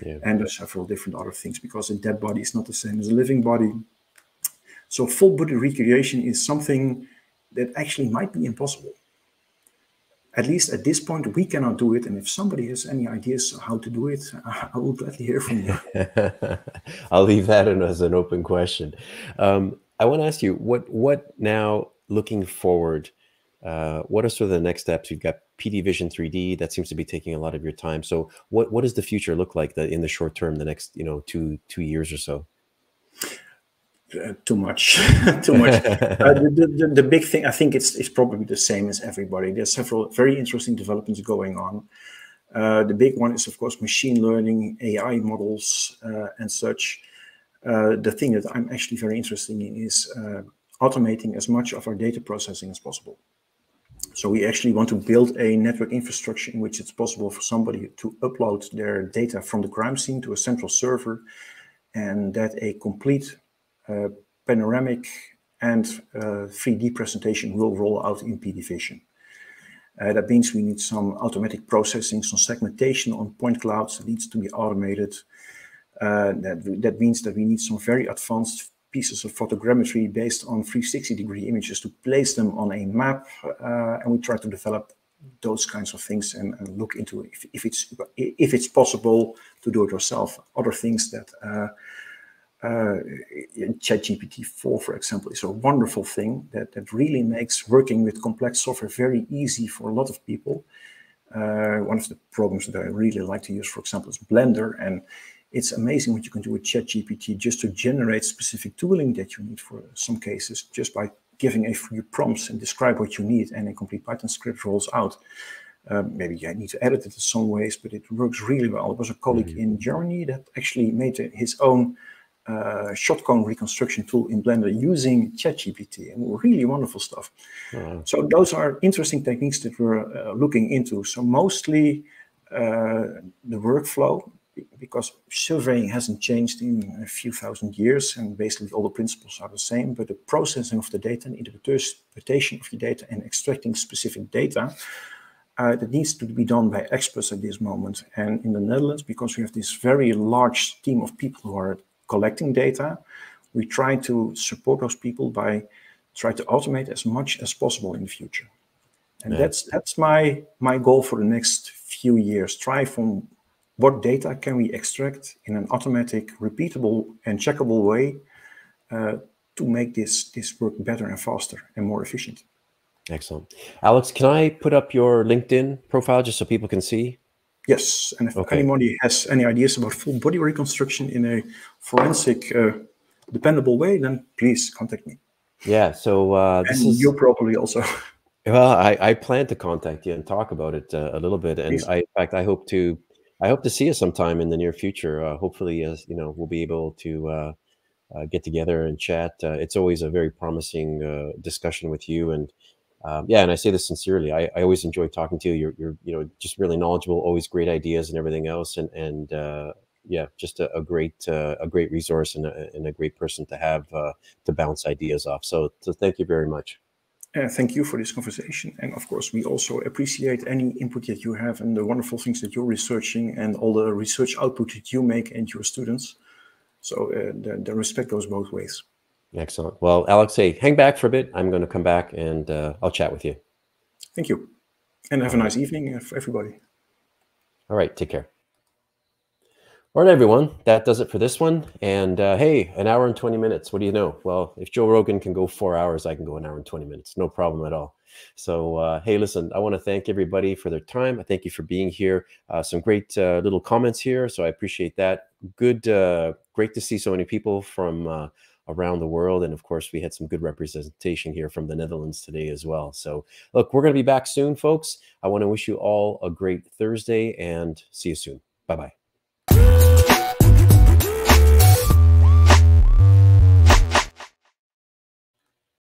Yeah. And there's several different other things, because a dead body is not the same as a living body. So full body recreation is something that actually might be impossible. At least at this point, we cannot do it. And if somebody has any ideas how to do it, I will gladly hear from you. I'll leave that as an open question. I want to ask you, what now, looking forward, what are sort of the next steps? You've got PD Vision 3D. That seems to be taking a lot of your time. So what does the future look like in the short term, the next 2 years or so? Too much, too much. The big thing, I think it's probably the same as everybody. There's several very interesting developments going on. The big one is, of course, machine learning, AI models and such. The thing that I'm actually very interested in is automating as much of our data processing as possible. So we actually want to build a network infrastructure in which it's possible for somebody to upload their data from the crime scene to a central server, and that a complete panoramic and 3D presentation will roll out in PD Vision. That means we need some automatic processing, some segmentation on point clouds that needs to be automated. That means that we need some very advanced pieces of photogrammetry based on 360-degree images to place them on a map. And we try to develop those kinds of things and look into if it's possible to do it yourself. Other things that ChatGPT 4, for example, is a wonderful thing that really makes working with complex software very easy for a lot of people. One of the programs that I really like to use, for example, is Blender, and it's amazing what you can do with ChatGPT just to generate specific tooling that you need for some cases, just by giving a few prompts and describe what you need, and a complete Python script rolls out. Maybe you need to edit it in some ways, but it works really well. There was a colleague in Germany that actually made his own shotgun reconstruction tool in Blender using ChatGPT, and really wonderful stuff. So those are interesting techniques that we're looking into. So mostly the workflow, because surveying hasn't changed in a few thousand years, and basically all the principles are the same, but the processing of the data and interpretation of the data and extracting specific data, that needs to be done by experts at this moment. And in the Netherlands, because we have this very large team of people who are collecting data, we try to support those people by trying to automate as much as possible in the future. And that's my goal for the next few years. Try from what data can we extract in an automatic, repeatable and checkable way to make this work better and faster and more efficient. Excellent. Alex, can I put up your LinkedIn profile just so people can see? Yes, and if anybody has any ideas about full body reconstruction in a forensic, dependable way, then please contact me. Yeah, so you probably also. Well, I plan to contact you and talk about it a little bit, and please. In fact, I hope to see you sometime in the near future. Hopefully, we'll be able to get together and chat. It's always a very promising discussion with you, and. Yeah, and I say this sincerely. I always enjoy talking to you. You're just really knowledgeable, always great ideas and everything else, and yeah, just a great resource and a great person to have to bounce ideas off. So thank you very much. Thank you for this conversation, and of course, we also appreciate any input that you have and the wonderful things that you're researching and all the research output that you make and your students. So the respect goes both ways. Excellent. Well, Alex, hey, hang back for a bit. I'm going to come back and I'll chat with you. Thank you. And have a nice evening for everybody. All right. Take care. All right, everyone. That does it for this one. And hey, an hour and 20 minutes. What do you know? Well, if Joe Rogan can go 4 hours, I can go an hour and 20 minutes. No problem at all. So, hey, listen, I want to thank everybody for their time. I thank you for being here. Some great little comments here, so I appreciate that. Good, great to see so many people from around the world. And of course, we had some good representation here from the Netherlands today as well. So look, we're going to be back soon, folks. I want to wish you all a great Thursday and see you soon. Bye-bye.